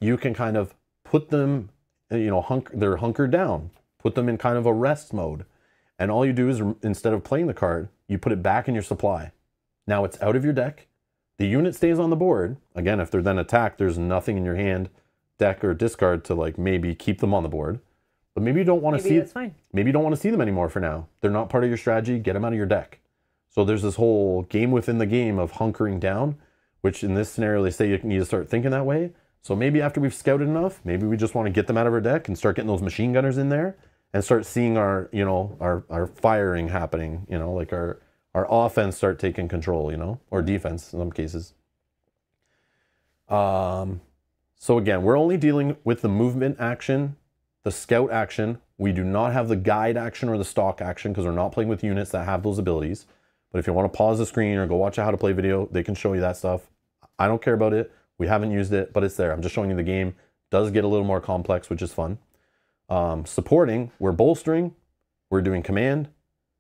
you can kind of put them, you know, they're hunkered down, put them in kind of a rest mode. And all you do is, instead of playing the card, you put it back in your supply. Now it's out of your deck. The unit stays on the board. Again, if they're then attacked, there's nothing in your hand, deck, or discard to like maybe keep them on the board. But maybe you don't want to see it. Maybe you don't want to see them anymore for now. They're not part of your strategy. Get them out of your deck. So there's this whole game within the game of hunkering down, which in this scenario, they say you need to start thinking that way. So maybe after we've scouted enough, maybe we just want to get them out of our deck and start getting those machine gunners in there and start seeing our, you know, our firing happening, you know, like our offense start taking control, you know, or defense in some cases. So again, we're only dealing with the movement action, the scout action. We do not have the guide action or the stock action because we're not playing with units that have those abilities. But if you want to pause the screen or go watch a how to play video, they can show you that stuff. I don't care about it. We haven't used it, but it's there. I'm just showing you the game. It does get a little more complex, which is fun. Supporting, we're bolstering, we're doing command,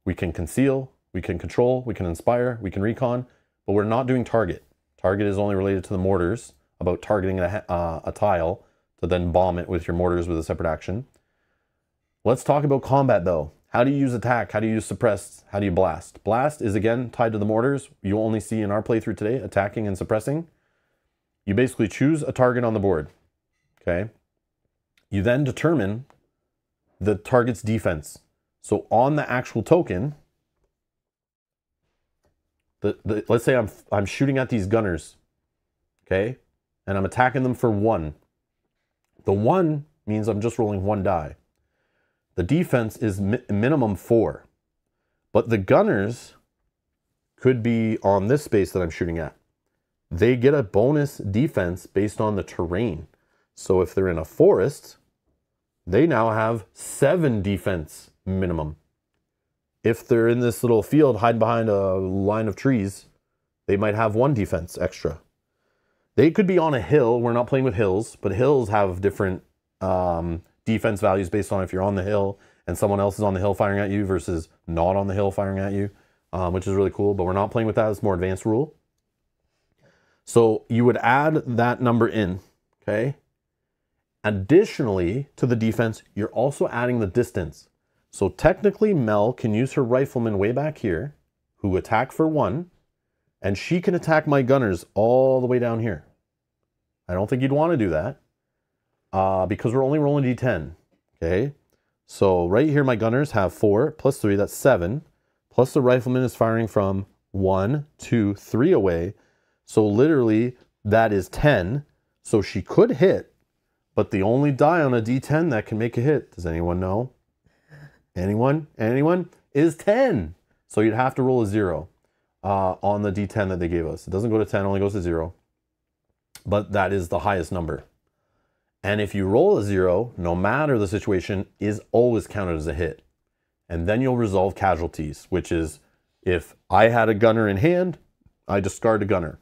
we can conceal, we can control, we can inspire, we can recon, but we're not doing target. Target is only related to the mortars, about targeting a tile to then bomb it with your mortars with a separate action. Let's talk about combat though. How do you use attack? How do you use suppress? How do you blast? Blast is again tied to the mortars. You only see in our playthrough today, attacking and suppressing. You basically choose a target on the board, okay? You then determine the target's defense. So on the actual token, let's say I'm shooting at these gunners, okay? And I'm attacking them for 1. The 1 means I'm just rolling 1 die. The defense is minimum 4, but the gunners could be on this space that I'm shooting at. They get a bonus defense based on the terrain. So if they're in a forest, they now have 7 defense minimum. If they're in this little field hiding behind a line of trees, they might have 1 defense extra. They could be on a hill. We're not playing with hills, but hills have different defense values based on if you're on the hill and someone else is on the hill firing at you versus not on the hill firing at you, which is really cool, but we're not playing with that. It's a more advanced rule. So you would add that number in, okay? Additionally to the defense, you're also adding the distance. So technically Mel can use her riflemen way back here, who attack for 1, and she can attack my gunners all the way down here. I don't think you'd want to do that because we're only rolling D10, okay? So right here, my gunners have 4 plus 3, that's 7, plus the rifleman is firing from 1, 2, 3 away. So literally that is 10. So she could hit, but the only die on a D10 that can make a hit, does anyone know? Anyone? Anyone? Is 10. So you'd have to roll a 0 on the D10 that they gave us. It doesn't go to 10, it only goes to 0. But that is the highest number. And if you roll a 0, no matter the situation, is always counted as a hit. And then you'll resolve casualties, which is if I had a gunner in hand, I discard a gunner.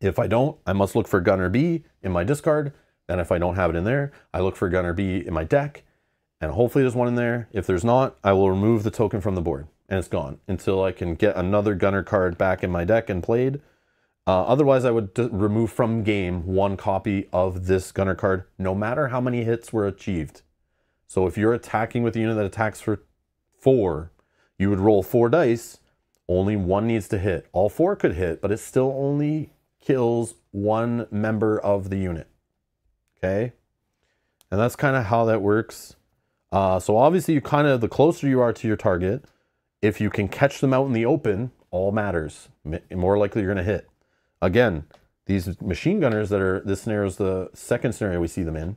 If I don't, I must look for gunner B in my discard. And if I don't have it in there, I look for gunner B in my deck. And hopefully there's one in there. If there's not, I will remove the token from the board and it's gone until I can get another gunner card back in my deck and played. Otherwise, I would remove from game 1 copy of this gunner card, no matter how many hits were achieved. So if you're attacking with a unit that attacks for 4, you would roll 4 dice. Only 1 needs to hit. All 4 could hit, but it still only kills 1 member of the unit. Okay? And that's kind of how that works. So obviously, you kind of, the closer you are to your target, if you can catch them out in the open, all matters. More likely you're going to hit. Again, these machine gunners that are, this scenario is the second scenario we see them in.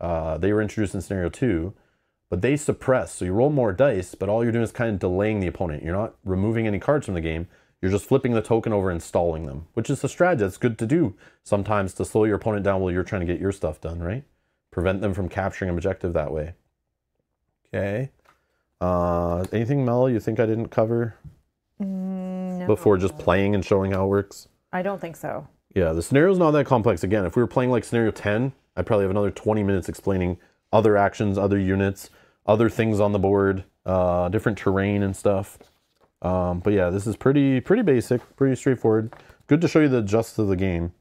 They were introduced in scenario 2. But they suppress, so you roll more dice, but all you're doing is kind of delaying the opponent. You're not removing any cards from the game. You're just flipping the token over and stalling them, which is a strategy that's good to do sometimes to slow your opponent down while you're trying to get your stuff done, right? Prevent them from capturing an objective that way. Okay. Anything, Mel, you think I didn't cover? No. Before just playing and showing how it works? I don't think so. Yeah, the scenario's not that complex. Again, if we were playing like scenario 10, I'd probably have another 20 minutes explaining other actions, other units, other things on the board, different terrain and stuff. But yeah, this is pretty basic, pretty straightforward. Good to show you the gist of the game.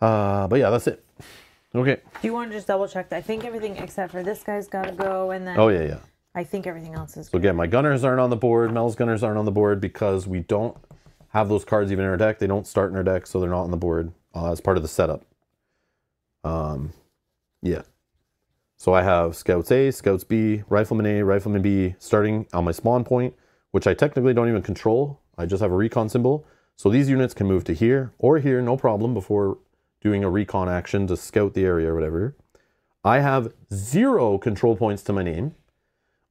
But yeah, that's it. Okay. Do you want to just double check that? I think everything except for this guy's got to go, and then... Oh, yeah, yeah. I think everything else is good. So again, my gunners aren't on the board. Mel's gunners aren't on the board because we don't have those cards even in our deck. They don't start in our deck, so they're not on the board as part of the setup. Yeah. So I have Scouts A, Scouts B, Rifleman A, Rifleman B starting on my spawn point, which I technically don't even control. I just have a recon symbol. So these units can move to here or here, no problem, before doing a recon action to scout the area or whatever. I have 0 control points to my name.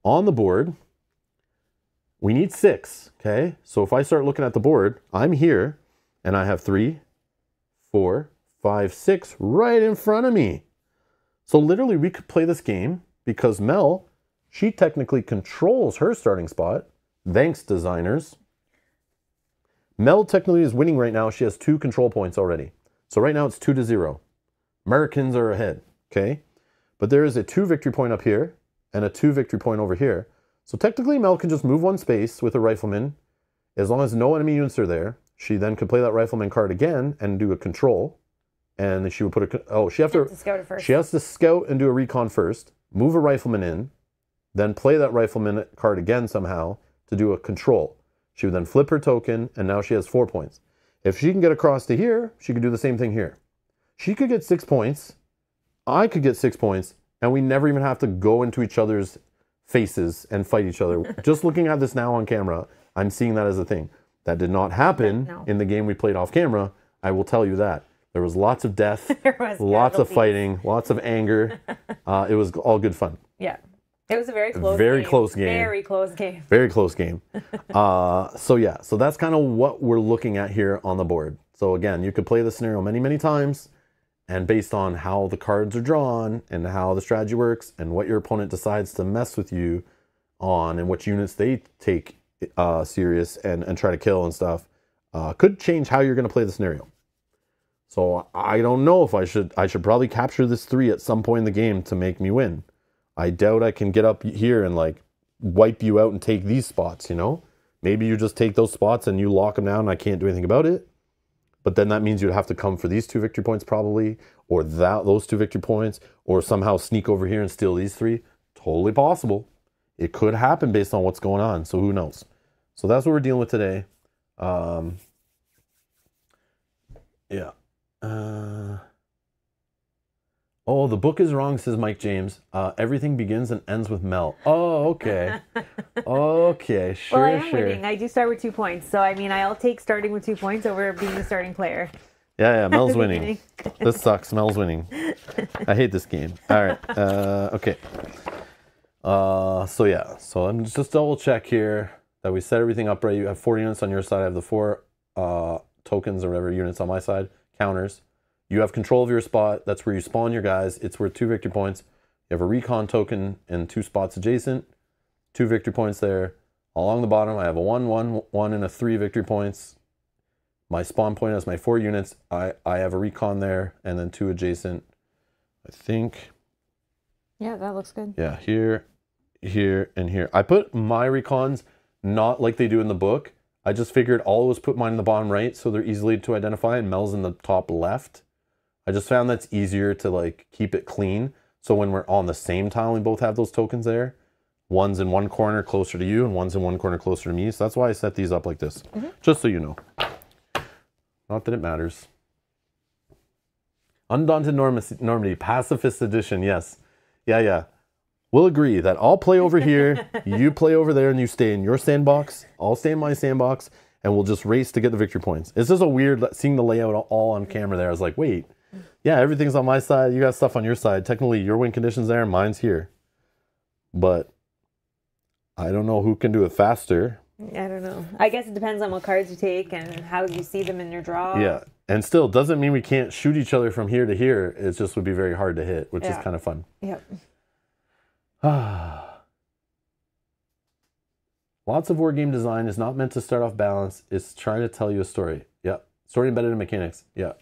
On the board, we need 6, okay? So if I start looking at the board, I'm here, and I have 3, 4, 5, 6 right in front of me. So literally, we could play this game because Mel, she technically controls her starting spot. Thanks, designers. Mel technically is winning right now. She has 2 control points already. So right now, it's 2-0. Americans are ahead, okay? But there is a 2 victory point up here and a 2 victory point over here. So technically, Mel can just move 1 space with a rifleman. As long as no enemy units are there, she then could play that rifleman card again and do a control. And then she would put a... Oh, she has to scout and do a recon first, move a rifleman in, then play that rifleman card again somehow to do a control. She would then flip her token, and now she has 4 points. If she can get across to here, she could do the same thing here. She could get 6 points. I could get 6 points, and we never even have to go into each other's faces and fight each other. Just looking at this now on camera, I'm seeing that as a thing. That did not happen in the game we played off camera. I will tell you that. There was lots of death, lots of fighting, lots of anger. It was all good fun. Yeah. It was a very close game. So yeah, so that's kind of what we're looking at here on the board. So again, you could play the scenario many, many times. And based on how the cards are drawn and how the strategy works and what your opponent decides to mess with you on and which units they take serious and try to kill and stuff, could change how you're going to play the scenario. So I don't know if I should probably capture this 3 at some point in the game to make me win. I doubt I can get up here and like wipe you out and take these spots, you know? Maybe you just take those spots and you lock them down and I can't do anything about it. But then that means you'd have to come for these 2 victory points probably, or those 2 victory points, or somehow sneak over here and steal these 3. Totally possible. It could happen based on what's going on, so who knows? So that's what we're dealing with today. Yeah. Oh, the book is wrong, says Mike James. Everything begins and ends with Mel. Oh, okay. Okay, sure, well, I am winning. I do start with 2 points. So, I mean, I'll take starting with 2 points over being the starting player. Yeah, yeah, Mel's winning. This sucks. Mel's winning. I hate this game. All right. Okay. So, yeah. So, I'm just double check here that we set everything up right. You have 4 units on your side. I have the 4 tokens or whatever units on my side. Counters. You have control of your spot. That's where you spawn your guys. It's worth 2 victory points. You have a recon token and 2 spots adjacent. 2 victory points there. Along the bottom, I have a 1, 1, 1, and a 3 victory points. My spawn point has my 4 units. I have a recon there and then 2 adjacent, I think. Yeah, that looks good. Yeah, here, here, and here. I put my recons not like they do in the book. I just figured I'll always put mine in the bottom right so they're easily to identify, and Mel's in the top left. I just found that's easier to like keep it clean. So when we're on the same tile, we both have those tokens there. One's in one corner closer to you and one's in one corner closer to me. So that's why I set these up like this, just so you know. Not that it matters. Undaunted Normandy, Pacifist Edition, yes. Yeah, yeah. We'll agree that I'll play over here, you play over there, and you stay in your sandbox. I'll stay in my sandbox, and we'll just race to get the victory points. It's just a weird, seeing the layout all on camera there. I was like, wait, yeah, everything's on my side. You got stuff on your side. Technically, your win condition's there, mine's here. But I don't know who can do it faster. I don't know. I guess it depends on what cards you take and how you see them in your draw. Yeah. And still, doesn't mean we can't shoot each other from here to here. It just would be very hard to hit, which is kind of fun. Yep. Lots of war game design is not meant to start off balanced. It's trying to tell you a story. Yep. Story embedded in mechanics. Yeah.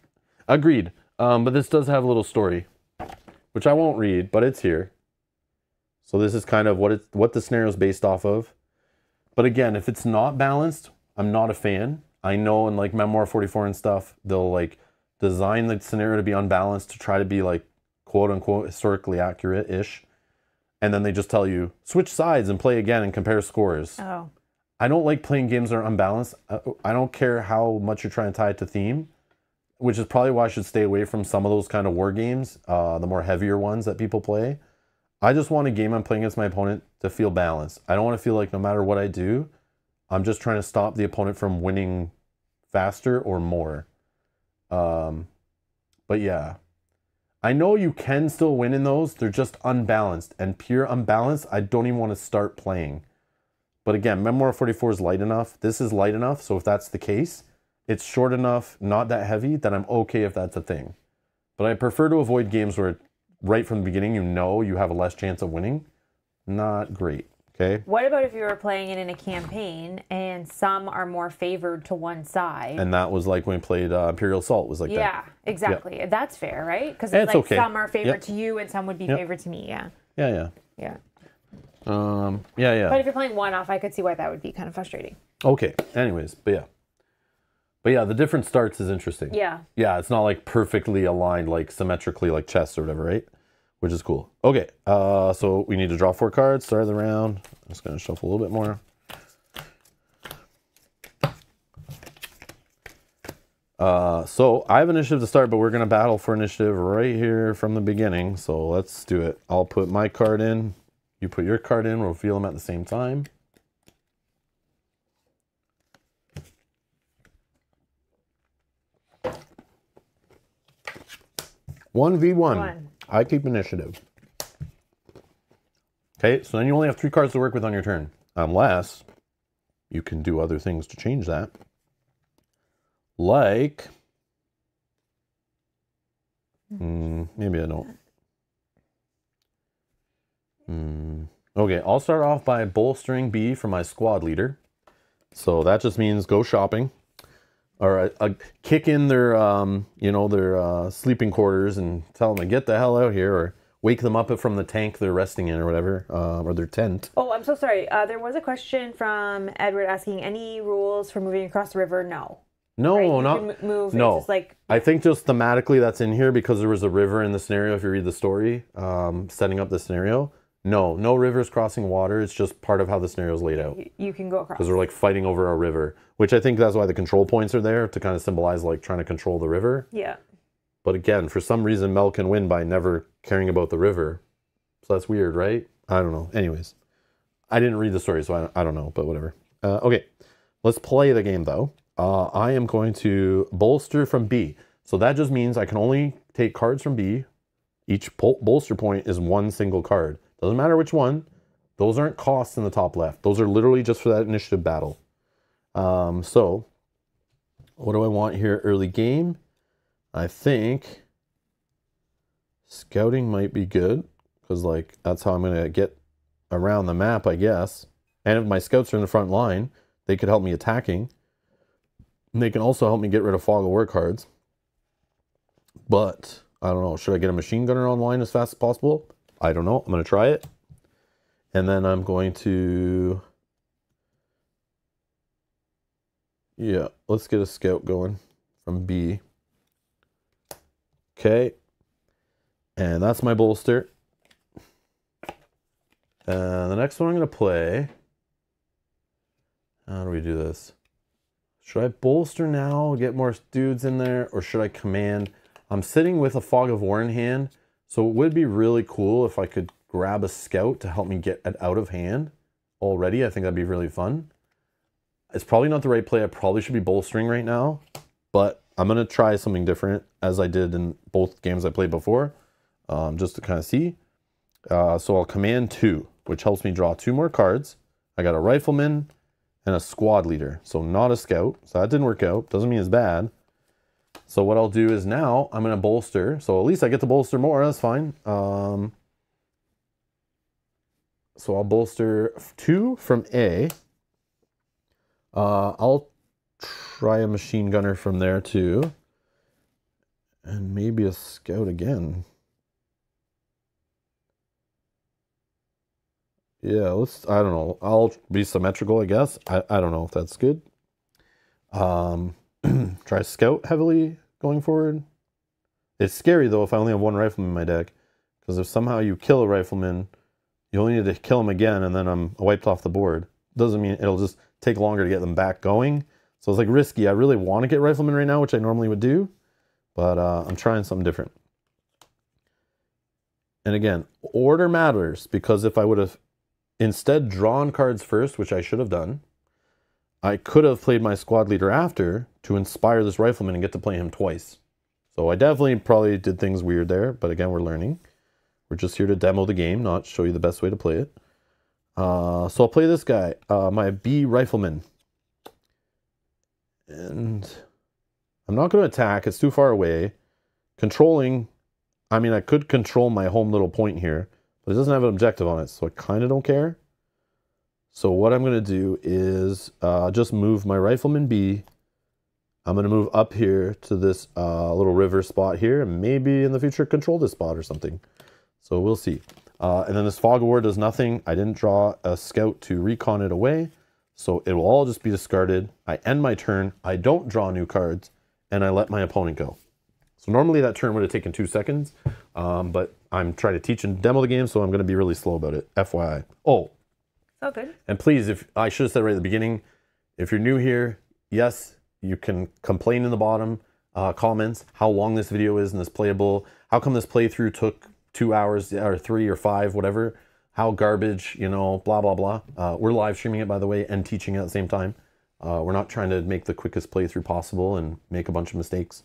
Agreed. But this does have a little story, which I won't read, but it's here. So this is kind of what the scenario is based off of. But again, if it's not balanced, I'm not a fan. I know in like Memoir 44 and stuff, they'll like design the scenario to be unbalanced to try to be like quote unquote historically accurate-ish. And then they just tell you, switch sides and play again and compare scores. Oh. I don't like playing games that are unbalanced. I don't care how much you're trying to tie it to theme, which is probably why I should stay away from some of those kind of war games, the more heavier ones that people play. I just want a game I'm playing against my opponent to feel balanced. I don't want to feel like no matter what I do, I'm just trying to stop the opponent from winning faster or more. But yeah, I know you can still win in those. They're just unbalanced, and pure unbalanced, I don't even want to start playing. But again, Memoir 44 is light enough. This is light enough. So if that's the case, it's short enough, not that heavy, that I'm okay if that's a thing. But I prefer to avoid games where it right from the beginning, you know you have a less chance of winning. Not great, okay? What about if you were playing it in a campaign and some are more favored to one side? And that was like when we played Imperial Assault was like that. Yeah, exactly. Yep. That's fair, right? Because it's like okay. Some are favored to you and some would be favored to me, Yeah. But if you're playing one-off, I could see why that would be kind of frustrating. Okay, anyways, but yeah. But yeah, the different starts is interesting. Yeah. Yeah, it's not like perfectly aligned, like symmetrically, like chess or whatever, right? Which is cool. Okay, so we need to draw 4 cards, start of the round. I'm just going to shuffle a little bit more. So I have initiative to start, but we're going to battle for initiative right here from the beginning. So let's do it. I'll put my card in. You put your card in. We'll reveal them at the same time. One v one. I keep initiative. Okay, so then you only have 3 cards to work with on your turn, unless you can do other things to change that. Like, maybe I don't. Okay, I'll start off by bolstering B for my squad leader. So that just means go shopping. Or kick in their, you know, their sleeping quarters and tell them to get the hell out here, or wake them up from the tank they're resting in, or whatever, or their tent. Oh, I'm so sorry. There was a question from Edward asking any rules for moving across the river. No. No, right? Not move. No. It's just like I think just thematically that's in here because there was a river in the scenario. If you read the story, setting up the scenario. No, no rivers crossing water. It's just part of how the scenario is laid out. You can go across. Because we're like fighting over a river, which I think that's why the control points are there to kind of symbolize like trying to control the river. Yeah. But again, for some reason, Mel can win by never caring about the river. So that's weird, right? I don't know. Anyways, I didn't read the story, so I don't know, but whatever. Okay, let's play the game though. I am going to bolster from B. So that just means I can only take cards from B. Each bolster point is one single card. Doesn't matter which one. Those aren't costs in the top left. Those are literally just for that initiative battle. So, what do I want here early game? I think scouting might be good because like that's how I'm going to get around the map, I guess. And if my scouts are in the front line, they could help me attacking. And they can also help me get rid of fog of war cards. But, I don't know, should I get a machine gunner online as fast as possible? I don't know. I'm going to try it. And then I'm going to... Yeah, let's get a scout going from B. Okay. And that's my bolster. And the next one I'm going to play... How do we do this? Should I bolster now, get more dudes in there, or should I command? I'm sitting with a Fog of War in hand. So it would be really cool if I could grab a scout to help me get it out of hand already. I think that'd be really fun. It's probably not the right play. I probably should be bolstering right now, but I'm going to try something different as I did in both games I played before, just to kind of see. So I'll command 2, which helps me draw 2 more cards. I got a rifleman and a squad leader. So not a scout. So that didn't work out. Doesn't mean it's bad. So what I'll do is now I'm going to bolster. So at least I get to bolster more. That's fine. So I'll bolster 2 from A. I'll try a machine gunner from there too. And maybe a scout again. Yeah, let's, I don't know. I'll be symmetrical, I guess. I don't know if that's good. Try scout heavily going forward. It's scary though if I only have 1 rifleman in my deck, because if somehow you kill a rifleman, you only need to kill him again and then I'm wiped off the board. Doesn't mean, it'll just take longer to get them back going. So it's like risky. I really want to get rifleman right now, which I normally would do, but I'm trying something different. And again, order matters, because if I would have instead drawn cards first, which I should have done, I could have played my squad leader after to inspire this rifleman and get to play him twice. So I definitely probably did things weird there, but again, we're learning. We're just here to demo the game, not show you the best way to play it. So I'll play this guy, my B rifleman. And I'm not going to attack. It's too far away. Controlling, I mean, I could control my home little point here, but it doesn't have an objective on it, so I kind of don't care. So what I'm going to do is just move my rifleman B. I'm going to move up here to this little river spot here, and maybe in the future control this spot or something. So we'll see. And then this fog of war does nothing. I didn't draw a scout to recon it away, so it will all just be discarded. I end my turn. I don't draw new cards, and I let my opponent go. So normally that turn would have taken 2 seconds, but I'm trying to teach and demo the game, so I'm going to be really slow about it, FYI. Oh. Okay. And please, if I should have said right at the beginning, if you're new here, yes, you can complain in the bottom comments how long this video is and this playable. How come this playthrough took 2 hours or 3 or 5, whatever? How garbage, you know, blah, blah, blah. We're live streaming it, by the way, and teaching it at the same time. We're not trying to make the quickest playthrough possible and make a bunch of mistakes.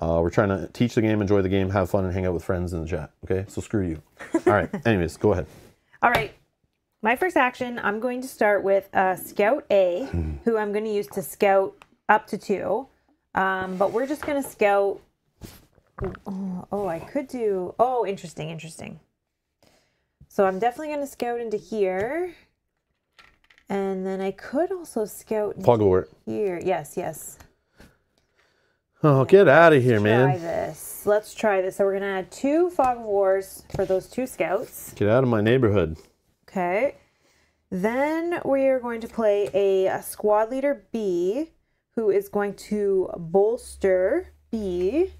We're trying to teach the game, enjoy the game, have fun, and hang out with friends in the chat. Okay, so screw you. All right, anyways, go ahead. All right. My first action, I'm going to start with Scout A, who I'm going to use to scout up to 2. But we're just going to scout... Oh, I could do... Oh, interesting, interesting. So I'm definitely going to scout into here. And then I could also scout into here. Yes, yes. Oh, get out of here, man. Let's try this. Let's try this. So we're going to add 2 Fog of Wars for those 2 scouts. Get out of my neighborhood. Okay, then we are going to play a squad leader B, who is going to bolster B,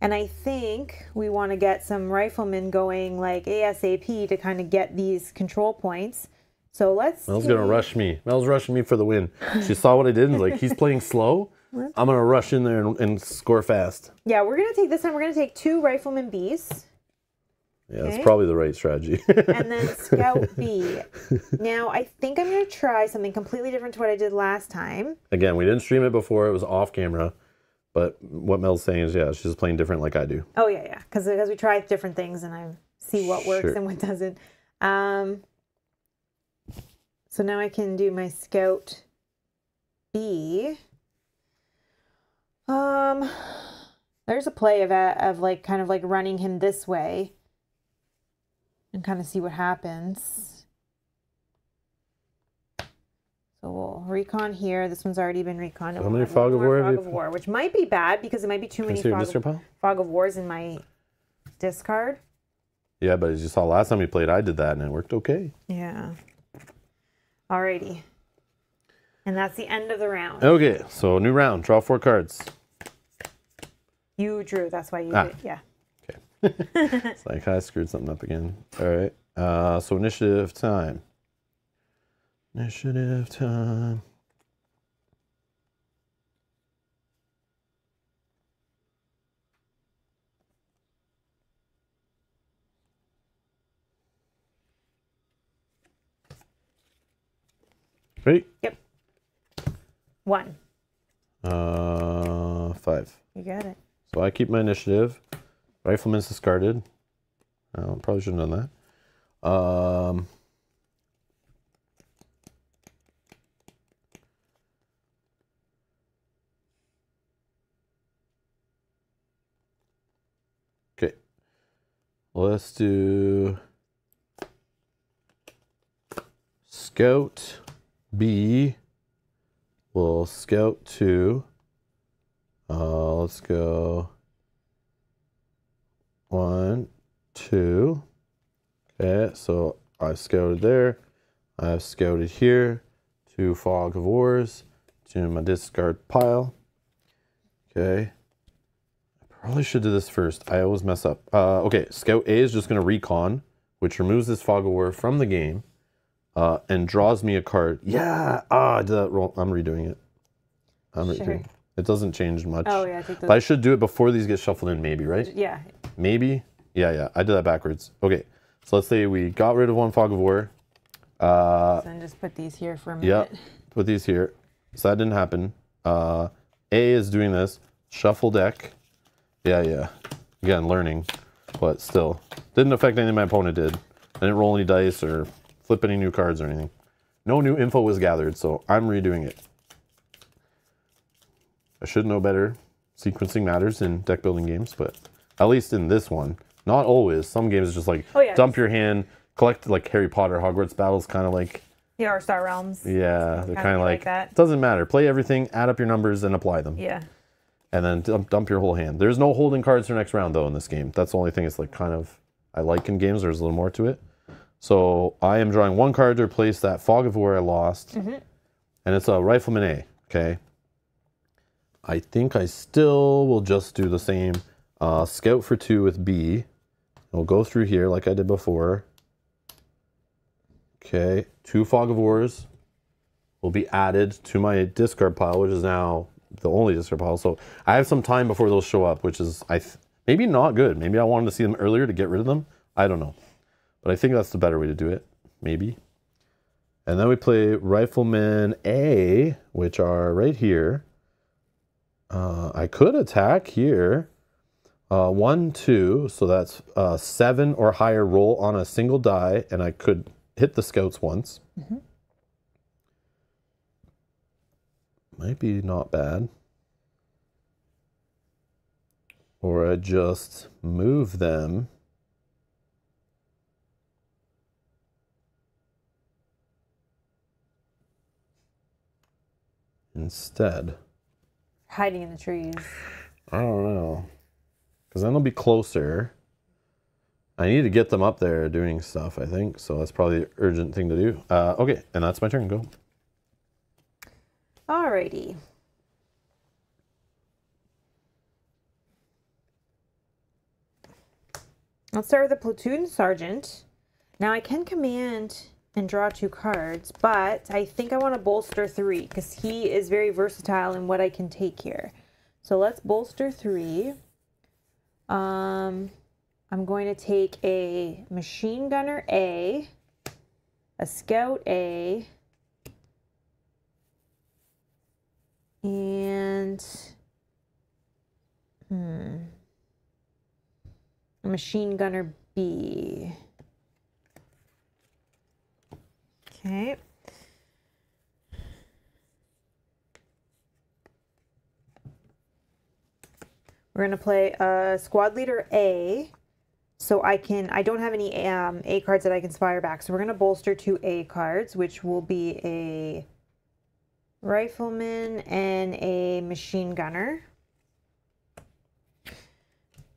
and I think we want to get some riflemen going like ASAP to kind of get these control points. So let's see. Mel's going to rush me. Mel's rushing me for the win. She saw what I did and like, he's playing slow. I'm going to rush in there and score fast. Yeah, we're going to take this time. We're going to take 2 riflemen Bs. Yeah, okay. That's probably the right strategy. And then Scout B. Now, I think I'm going to try something completely different to what I did last time. Again, we didn't stream it before. It was off camera. But what Mel's saying is, yeah, she's playing different like I do. Oh, yeah, yeah. Because we try different things and I see what works and what doesn't. So now I can do my Scout B. There's a play of like kind of like running him this way. And kind of see what happens. So we'll recon here. This one's already been reconned. How many Fog of War? Which might be bad because it might be too many Fog of Wars in my discard. Yeah, but as you saw last time we played, I did that and it worked okay. Yeah. Alrighty. And that's the end of the round. Okay, so new round. Draw 4 cards. You drew. That's why you did. Yeah. It's like I screwed something up again. All right. So initiative time. Initiative time. Ready? Yep. 1. 5. You got it. So I keep my initiative. Rifleman's discarded. Oh, probably shouldn't have done that. Let's do scout B. We'll scout 2. Let's go 1, 2. Okay, so I've scouted there. I've scouted here. 2 Fog of Wars to my discard pile. Okay. I probably should do this first. I always mess up. Okay, scout A is just going to recon, which removes this Fog of War from the game. And draws me a card. Yeah! Ah, I did that wrong. I'm redoing it. I'm redoing it. It doesn't change much. Oh, yeah, I think but I should do it before these get shuffled in, maybe, right? Yeah. Maybe? Yeah, yeah. I did that backwards. Okay. So let's say we got rid of 1 Fog of War. So then just put these here for a minute. Yeah, put these here. So that didn't happen. A is doing this. Shuffle deck. Yeah, yeah. Again, learning. But still. Didn't affect anything my opponent did. I didn't roll any dice or flip any new cards or anything. No new info was gathered, so I'm redoing it. I should know better. Sequencing matters in deck building games, but at least in this one, not always. Some games just like dump your hand, collect like Harry Potter Hogwarts Battles, kind of like or Star Realms. Yeah, they're kind of like that. Doesn't matter. Play everything, add up your numbers, and apply them. Yeah. And then dump your whole hand. There's no holding cards for next round though in this game. That's the only thing. It's like kind of I like in games. There's a little more to it. So I am drawing 1 card to replace that Fog of War I lost, and it's a Rifleman A, okay? I think I still will just do the same scout for 2 with B. We'll go through here like I did before. Okay, 2 Fog of Wars will be added to my discard pile, which is now the only discard pile. So I have some time before those show up, which is maybe not good. Maybe I wanted to see them earlier to get rid of them. I don't know. But I think that's the better way to do it, maybe. And then we play Rifleman A, which are right here. I could attack here. 1, 2, so that's 7 or higher roll on a single die, and I could hit the scouts once. Might be not bad. Or I just move them. Instead, hiding in the trees. I don't know, because then they'll be closer. I need to get them up there doing stuff, I think. So that's probably the urgent thing to do. Okay, and that's my turn. Go. Alrighty. Let's start with a platoon sergeant. Now I can command and draw 2 cards, but I think I want to bolster 3 because he is very versatile in what I can take here. So let's bolster 3. I'm going to take a machine gunner A, a scout A, and a machine gunner B. Okay. We're going to play squad leader A, so I don't have any A cards that I can spire back, so we're going to bolster 2 A cards, which will be a rifleman and a machine gunner.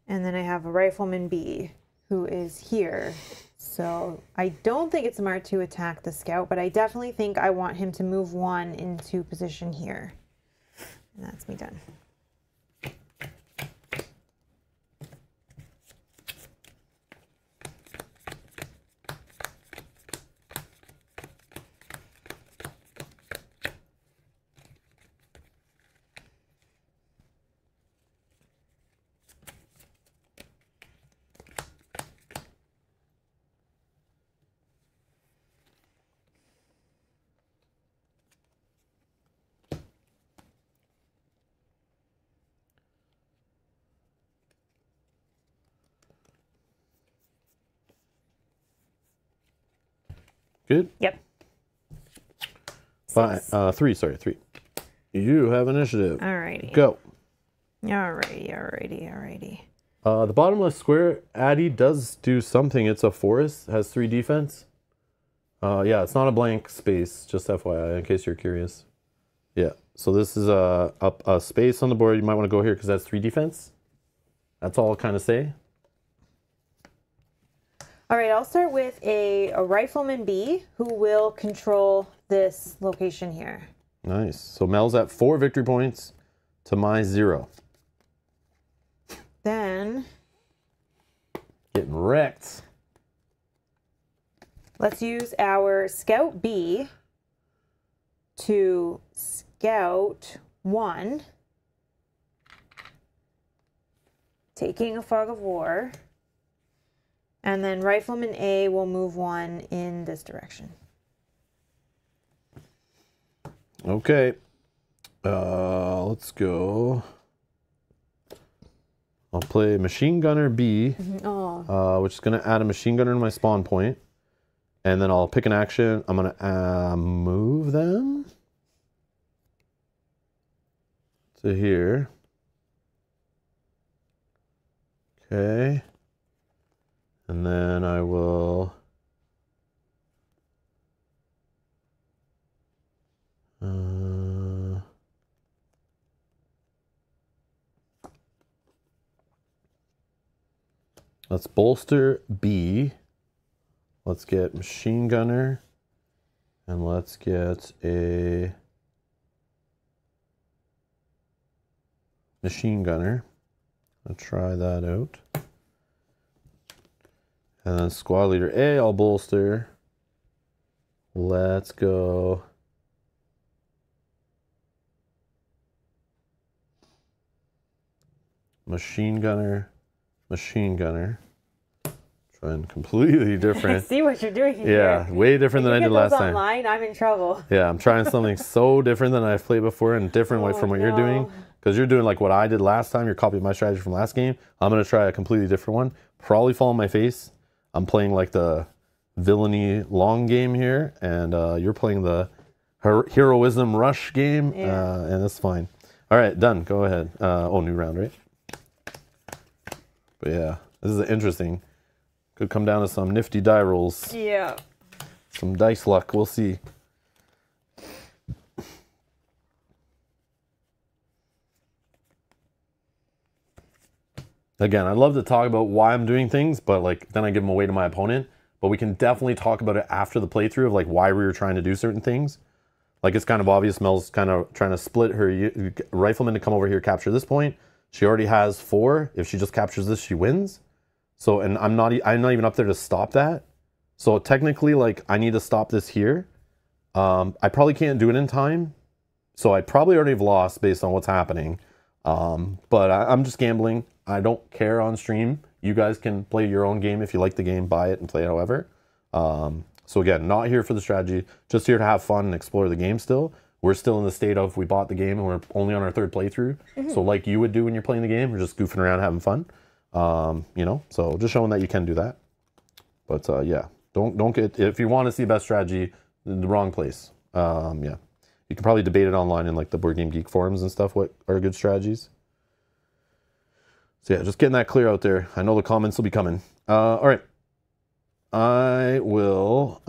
And then I have a rifleman B, who is here. So I don't think it's smart to attack the scout, but I definitely think I want him to move 1 into position here. And that's me done. Good? Yep. 3. You have initiative. Alrighty. Go. Alrighty. The bottom left square, Addy does do something. It's a forest, has 3 defense. Yeah, it's not a blank space, just FYI, in case you're curious. Yeah, so this is a space on the board. You might want to go here because that's 3 defense. That's all I'll kind of say. All right, I'll start with a Rifleman B who will control this location here. Nice. So Mel's at 4 victory points to my 0. Then... getting wrecked. Let's use our Scout B to Scout 1. Taking a Fog of War. And then Rifleman A will move 1 in this direction. Okay. Let's go. I'll play Machine Gunner B, which is going to add a Machine Gunner to my spawn point. And then I'll pick an action. I'm going to move them to here. Okay. And then I will... let's bolster B. Let's get Machine Gunner. And let's get a Machine Gunner. I'll try that out. And then Squad Leader A, I'll bolster. Let's go. Machine Gunner, Machine Gunner. Trying completely different. I see what you're doing here. Yeah, way different than I did last time. Online, I'm in trouble. Yeah, I'm trying something so different than I've played before and different from what you're doing. Because you're doing like what I did last time. You're copying my strategy from last game. I'm going to try a completely different one. Probably fall on my face. I'm playing like the villainy long game here. And you're playing the heroism rush game. Yeah. And that's fine. All right, done. Go ahead. Oh, new round, right? But yeah, this is interesting. Could come down to some nifty die rolls. Yeah. Some dice luck. We'll see. Again, I'd love to talk about why I'm doing things, but like then I give them away to my opponent. But we can definitely talk about it after the playthrough of like why we were trying to do certain things. Like it's kind of obvious Mel's kind of trying to split her Rifleman to come over here, capture this point. She already has 4. If she just captures this, she wins. So, and I'm not even up there to stop that. So technically, like, I need to stop this here. I probably can't do it in time. So I probably already have lost based on what's happening. But I'm just gambling. I don't care on stream. You guys can play your own game. If you like the game, buy it and play it however. So again, not here for the strategy. Just here to have fun and explore the game still. We're still in the state of we bought the game and we're only on our 3rd playthrough. So like you would do when you're playing the game, we're just goofing around having fun. You know, so just showing that you can do that. But yeah, don't get, if you want to see best strategy, in the wrong place. Yeah, you can probably debate it online in like the BoardGameGeek forums and stuff, what are good strategies. So yeah, just getting that clear out there. I know the comments will be coming. All right, I will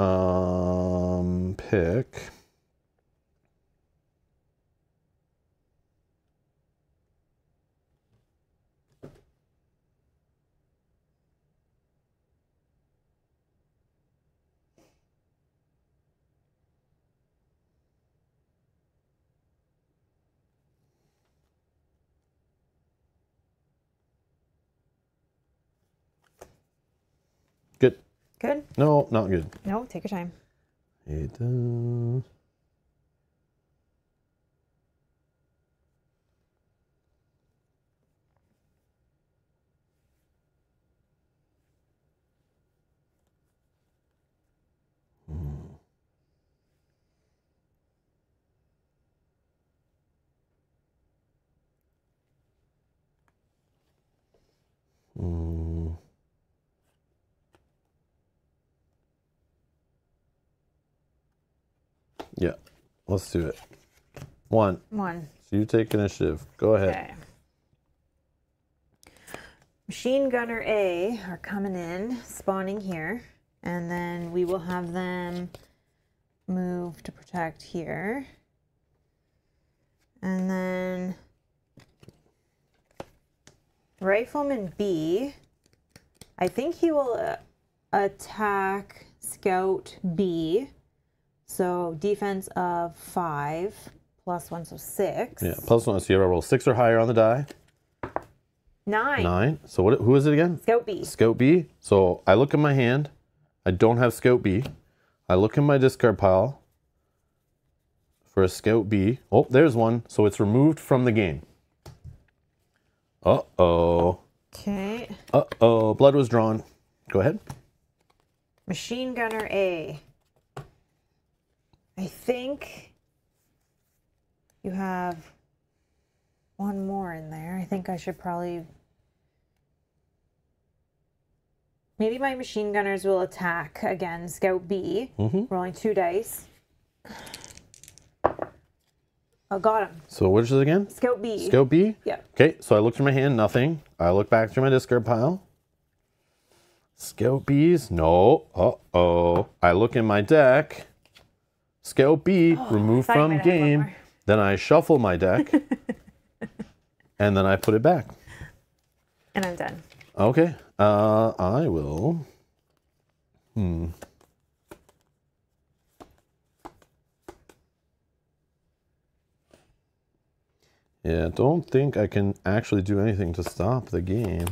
pick... Good? No, not good. No, take your time. Yeah, let's do it. One. So you take initiative. Go ahead. Okay. Machine Gunner A are coming in, spawning here, and then we will have them move to protect here. And then Rifleman B, I think he will attack Scout B. So defense of 5 plus 1, so 6. Yeah, plus 1, so you roll 6 or higher on the die. 9. 9. So what? Who is it again? Scout B. Scout B. So I look in my hand. I don't have Scout B. I look in my discard pile for a Scout B. Oh, there's one. So it's removed from the game. Uh-oh. Okay. Uh-oh. Blood was drawn. Go ahead. Machine Gunner A. I think you have one more in there. I think I should probably... Maybe my machine gunners will attack again. Scout B. Mm-hmm. Rolling 2 dice. Oh, got him. So which is it again? Scout B. Scout B? Yeah. Okay, so I look through my hand, nothing. I look back through my discard pile. Scout B's? No. Uh-oh. I look in my deck. Scout B, oh, remove from game. Then I shuffle my deck. And then I put it back. And I'm done. Okay. I will... Yeah, I don't think I can actually do anything to stop the game.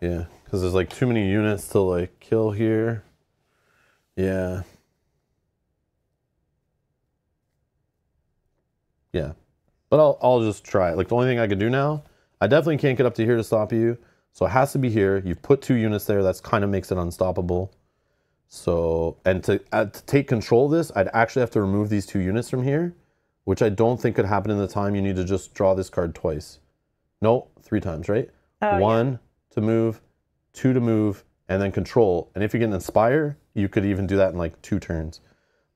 Yeah, because there's like too many units to like kill here. Yeah. Yeah. But I'll just try it. Like the only thing I can do now, I definitely can't get up to here to stop you. So it has to be here. You've put 2 units there. That's kind of makes it unstoppable. So, and to take control of this, I'd actually have to remove these 2 units from here, which I don't think could happen in the time. You need to just draw this card twice. No, 3 times, right? Oh, 1 yeah. to move, 2 to move, and then control. And if you get an Inspire, you could even do that in like 2 turns.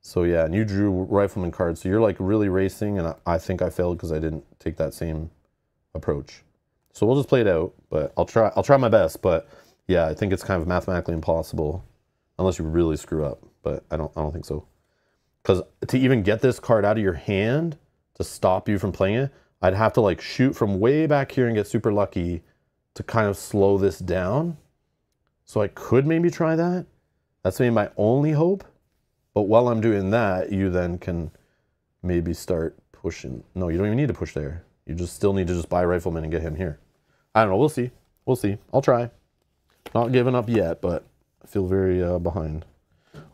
So yeah, and you drew Rifleman cards. So you're like really racing, and I think I failed because I didn't take that same approach. So we'll just play it out, but I'll try my best. But yeah, I think it's kind of mathematically impossible unless you really screw up, but I don't think so. Because to even get this card out of your hand to stop you from playing it, I'd have to like shoot from way back here and get super lucky to kind of slow this down. So I could maybe try that. That's maybe my only hope. But while I'm doing that, you then can maybe start pushing. No, you don't even need to push there. You just still need to just buy Rifleman and get him here. I don't know. We'll see. We'll see. I'll try. Not giving up yet, but I feel very behind.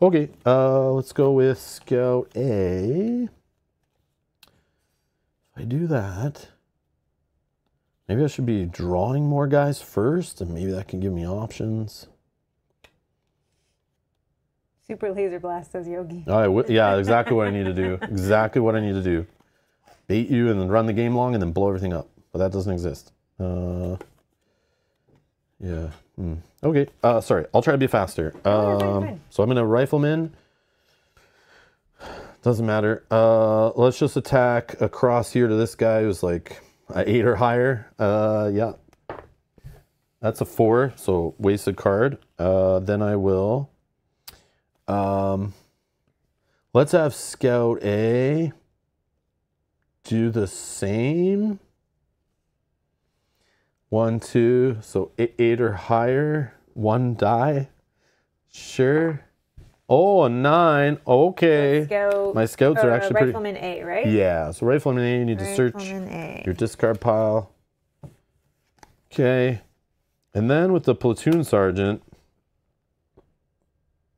Okay, let's go with Scout A. If I do that, maybe I should be drawing more guys first, and maybe that can give me options. Super laser blast says Yogi. Yeah, exactly what I need to do. Exactly what I need to do. Bait you and then run the game long and then blow everything up. But that doesn't exist. Yeah. Okay. Sorry. I'll try to be faster. So I'm gonna Rifleman. Doesn't matter. Let's just attack across here to this guy who's like 8 or higher. Yeah. That's a 4. So wasted card. Then I will. Let's have Scout A do the same. 1, 2, so 8 or higher, 1 die. Sure. Oh, a 9. Okay. Scout, my scouts are actually Rifleman pretty... Rifleman A, right? Yeah, so Rifleman A, you need to search your discard pile. Okay. And then with the Platoon Sergeant,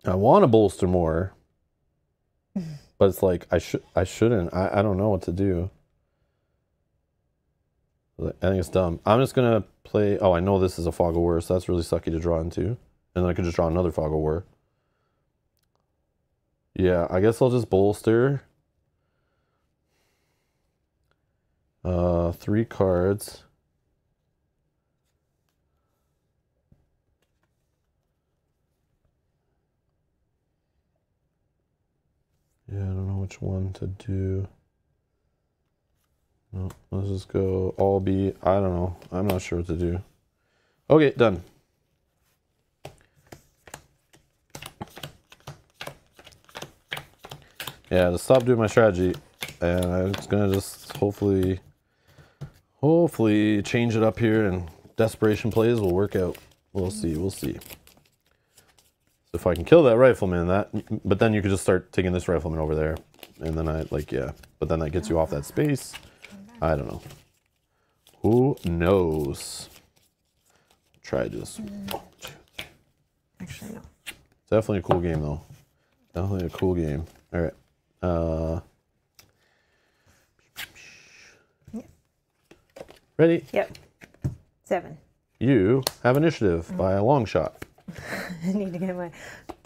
I want to bolster more, but it's like, I shouldn't. I don't know what to do. I think it's dumb. I'm just going to play... Oh, I know this is a Fog of War, so that's really sucky to draw into. And then I could just draw another Fog of War. Yeah, I guess I'll just bolster. 3 cards. Yeah, I don't know which one to do. No, let's just go all B. I don't know. I'm not sure what to do. Okay, done. Yeah, to stop doing my strategy, and I'm just gonna just hopefully change it up here, and desperation plays will work out. We'll see, we'll see. So if I can kill that rifleman, but then you could just start taking this rifleman over there, and then but then that gets you off that space. I don't know. Who knows? Try just. Actually, no. Definitely a cool game though. Definitely a cool game. All right. Ready? Yep. 7. You have initiative by a long shot. I need to get my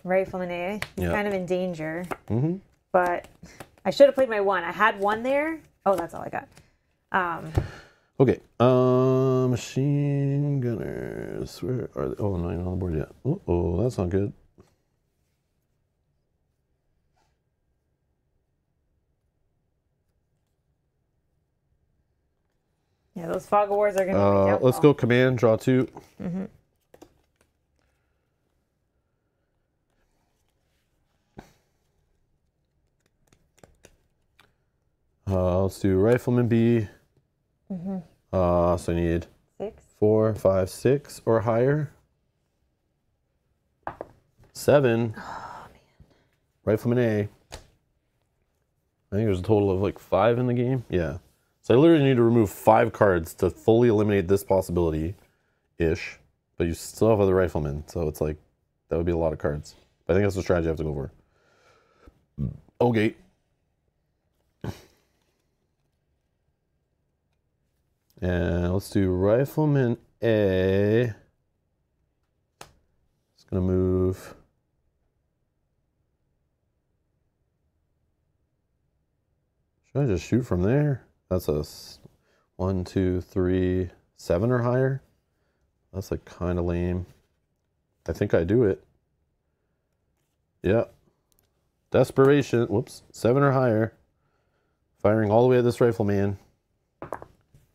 rifleman AA. He's kind of in danger. But I should have played my 1. I had 1 there. Oh, that's all I got. Okay. Machine gunners. Where are they? Oh, not even on the board yet. Uh-oh, that's not good. Yeah, those fog of wars are going to be doubtful. Let's go command, draw 2. Let's do rifleman B. So I need 6, 4, 5, 6 or higher. 7. Oh, man. Rifleman A. I think there's a total of like 5 in the game. Yeah. So I literally need to remove 5 cards to fully eliminate this possibility-ish. But you still have other riflemen, so it's like, that would be a lot of cards. But I think that's the strategy I have to go for. Okay. And let's do rifleman A. It's gonna move... Should I just shoot from there? That's a 1, 2, 3, 7 or higher. That's like kind of lame. I think I do it. Yeah. Desperation. Whoops. 7 or higher. Firing all the way at this rifleman.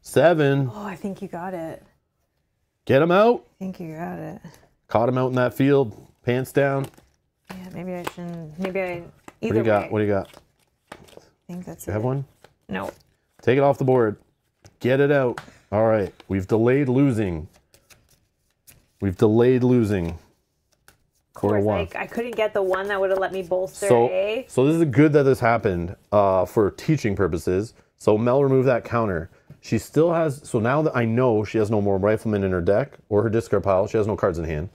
7. Oh, I think you got it. Get him out. I think you got it. Caught him out in that field. Pants down. Yeah, maybe I shouldn't. Maybe I. Either way. What do you got? I think that's it. You have one? No. Take it off the board. Get it out. All right. We've delayed losing. We've delayed losing. For a 1. I couldn't get the 1 that would have let me bolster A. So this is good that this happened for teaching purposes. So Mel removed that counter. She still has... So now that I know she has no more riflemen in her deck or her discard pile, she has no cards in hand.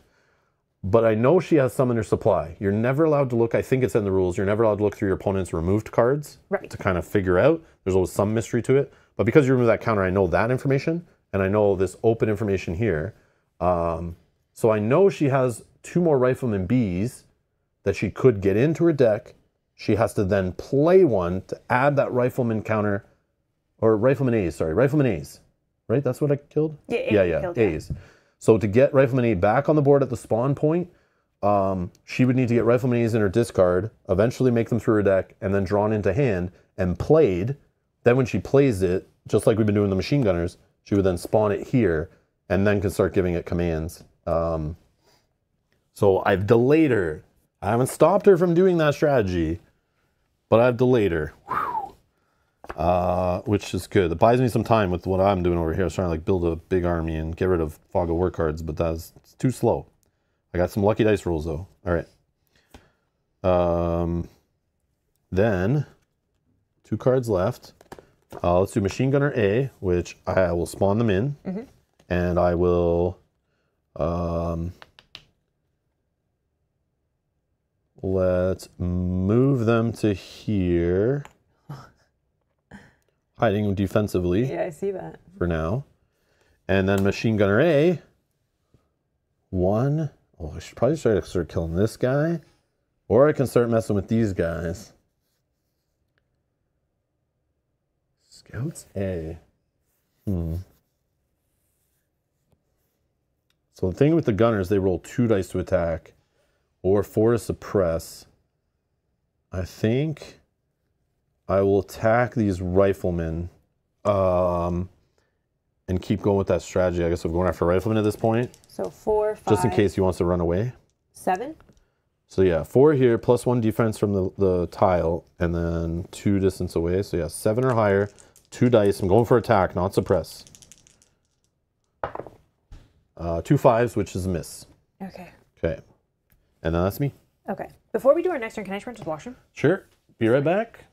But I know she has some in her supply. You're never allowed to look, I think it's in the rules, you're never allowed to look through your opponent's removed cards to kind of figure out. There's always some mystery to it. But because you remove that counter, I know that information, and I know this open information here. So I know she has 2 more rifleman Bs that she could get into her deck. She has to then play 1 to add that rifleman counter, or rifleman As, sorry, rifleman As. Right, that's what I killed? Yeah, As. So to get rifleman A back on the board at the spawn point, she would need to get rifleman A's in her discard, eventually make them through her deck, and then drawn into hand and played. Then when she plays it, just like we've been doing the machine gunners, she would then spawn it here and then can start giving it commands. So I've delayed her. I haven't stopped her from doing that strategy, but I've delayed her. Which is good. It buys me some time with what I'm doing over here. I was trying to like build a big army and get rid of fog of war cards, but it's too slow. I got some lucky dice rolls though. All right. Then 2 cards left. Let's do machine gunner A, which I will spawn them in, and I will let's move them to here. Hiding defensively. Yeah, I see that. For now. And then machine gunner A. 1. Oh, I should probably try to start killing this guy. Or I can start messing with these guys. Scouts A. So the thing with the gunners, they roll 2 dice to attack. Or 4 to suppress. I think... I will attack these riflemen and keep going with that strategy, I guess, of going after Rifleman at this point. So 4, 5. Just in case he wants to run away. 7. So yeah, 4 here, plus 1 defense from the tile, and then 2 distance away. So yeah, 7 or higher, 2 dice. I'm going for attack, not suppress. 2 5s, which is a miss. Okay. Okay. And then that's me. Okay. Before we do our next turn, can I turn to the washroom? Sure. Be right back.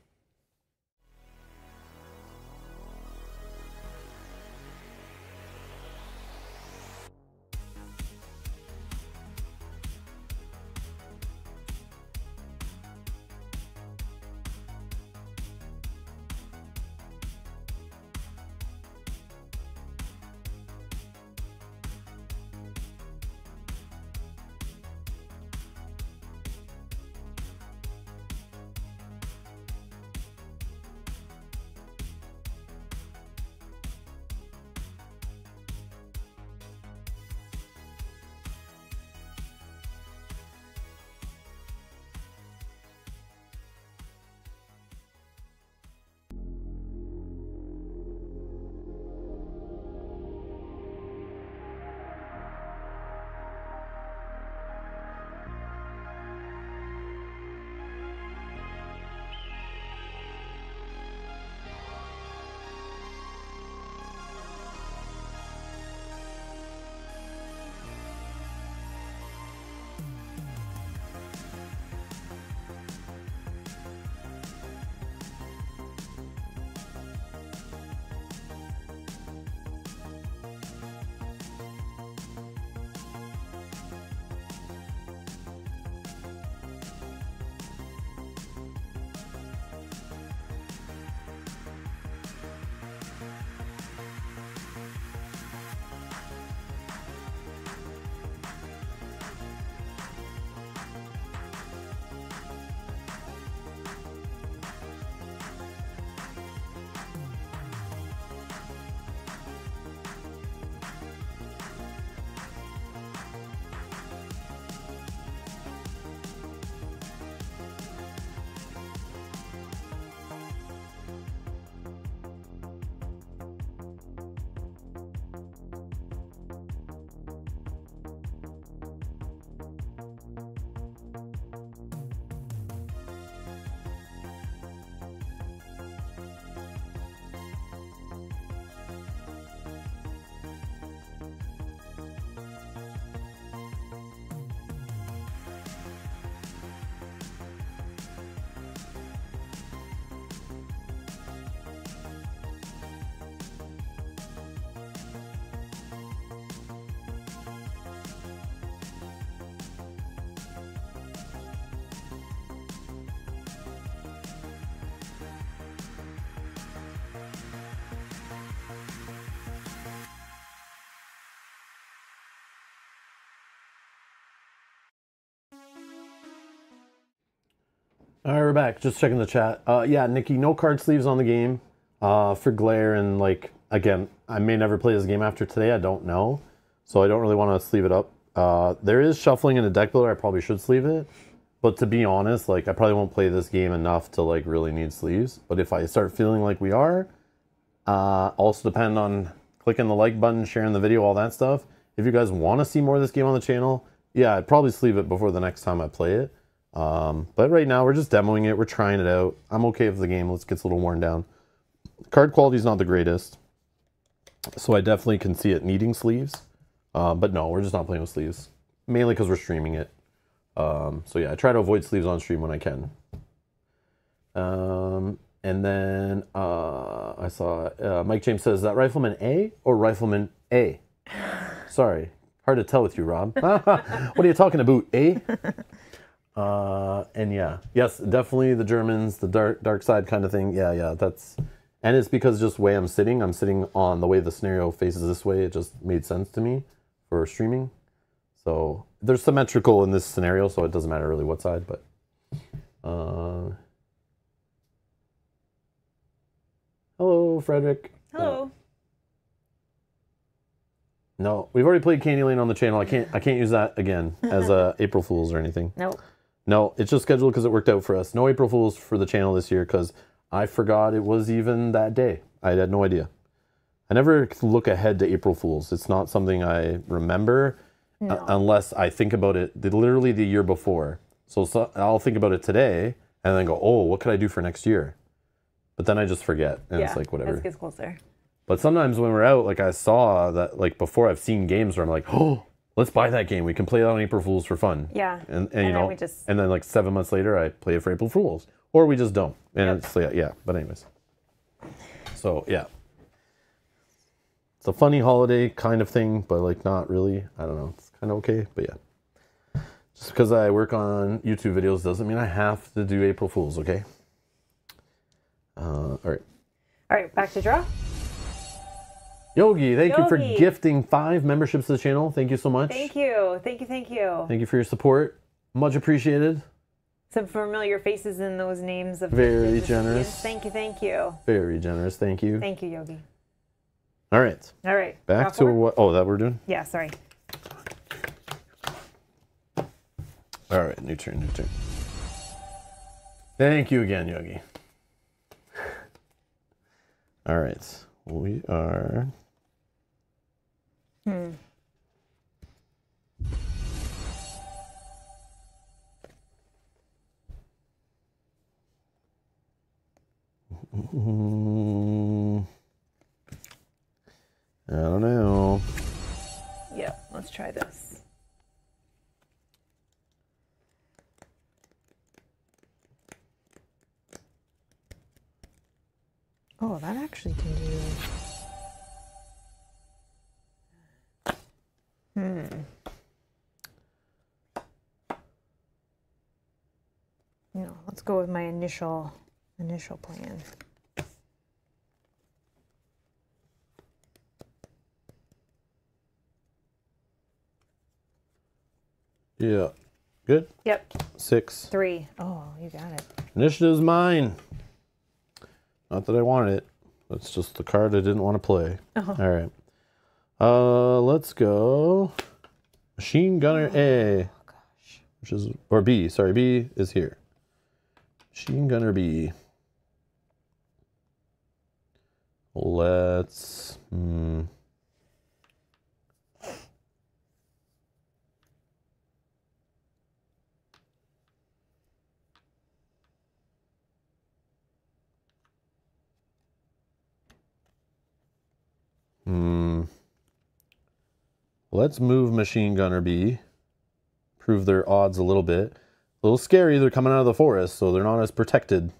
All right, we're back. Just checking the chat. Yeah, Nikki, no card sleeves on the game for glare. And, like, again, I may never play this game after today. I don't know. So I don't really want to sleeve it up. There is shuffling in the deck builder. I probably should sleeve it. But to be honest, like, I probably won't play this game enough to, like, really need sleeves. But if I start feeling like we are, also depend on clicking the like button, sharing the video, all that stuff. If you guys want to see more of this game on the channel, yeah, I'd probably sleeve it before the next time I play it. But right now we're just demoing it. We're trying it out. I'm okay with the game. Let's get a little worn down. Card quality is not the greatest, so I definitely can see it needing sleeves. But no, we're just not playing with sleeves, mainly because we're streaming it. So yeah, I try to avoid sleeves on stream when I can. And then I saw Mike James says, is that Rifleman A or Rifleman A? Sorry, hard to tell with you, Rob. What are you talking about, A? And yeah, yes, definitely the Germans, the dark side kind of thing. Yeah, yeah, that's, and it's because just the way I'm sitting on the way the scenario faces this way. It just made sense to me for streaming. So they're symmetrical in this scenario, so it doesn't matter really what side, but, hello, Frederick. Hello. No, we've already played Candy Lane on the channel. I can't use that again as April Fools or anything. Nope. No, it's just scheduled because it worked out for us. No April Fools for the channel this year because I forgot it was even that day. I had no idea. I never look ahead to April Fools. It's not something I remember unless I think about it literally the year before. So I'll think about it today and then go, oh, what could I do for next year? But then I just forget. And it's like, whatever. It gets closer. But sometimes when we're out, like I saw that, like before, I've seen games where I'm like, oh, let's buy that game. We can play that on April Fools for fun. Yeah. And you know, we just... and then like 7 months later, I play it for April Fools. Or we just don't. And it's like, but anyways. So, yeah. It's a funny holiday kind of thing, but like not really. I don't know. It's kind of okay, but yeah. Just because I work on YouTube videos doesn't mean I have to do April Fools, okay? All right. All right, back to draw. Yogi, thank you for gifting 5 memberships to the channel. Thank you so much. Thank you. Thank you. Thank you. Thank you for your support. Much appreciated. Some familiar faces in those names. Very generous. Thank you. Thank you. Very generous. Thank you. Thank you, Yogi. All right. All right. Back to what? Oh, that we're doing? Yeah, sorry. All right. New turn, new turn. Thank you again, Yogi. All right. We are... I don't know. Yeah, let's try this. Oh, that actually can do... No, let's go with my initial plan. Yeah. Good? Yep. 6. 3. Oh, you got it. Initiative's mine. Not that I wanted it. That's just the card I didn't want to play. Uh-huh. All right. Let's go. Machine Gunner A. Oh, gosh. Which is, or B. Sorry, B is here. Machine Gunner B. Let's... Let's move Machine Gunner B. Prove their odds a little bit. A little scary, they're coming out of the forest, so they're not as protected.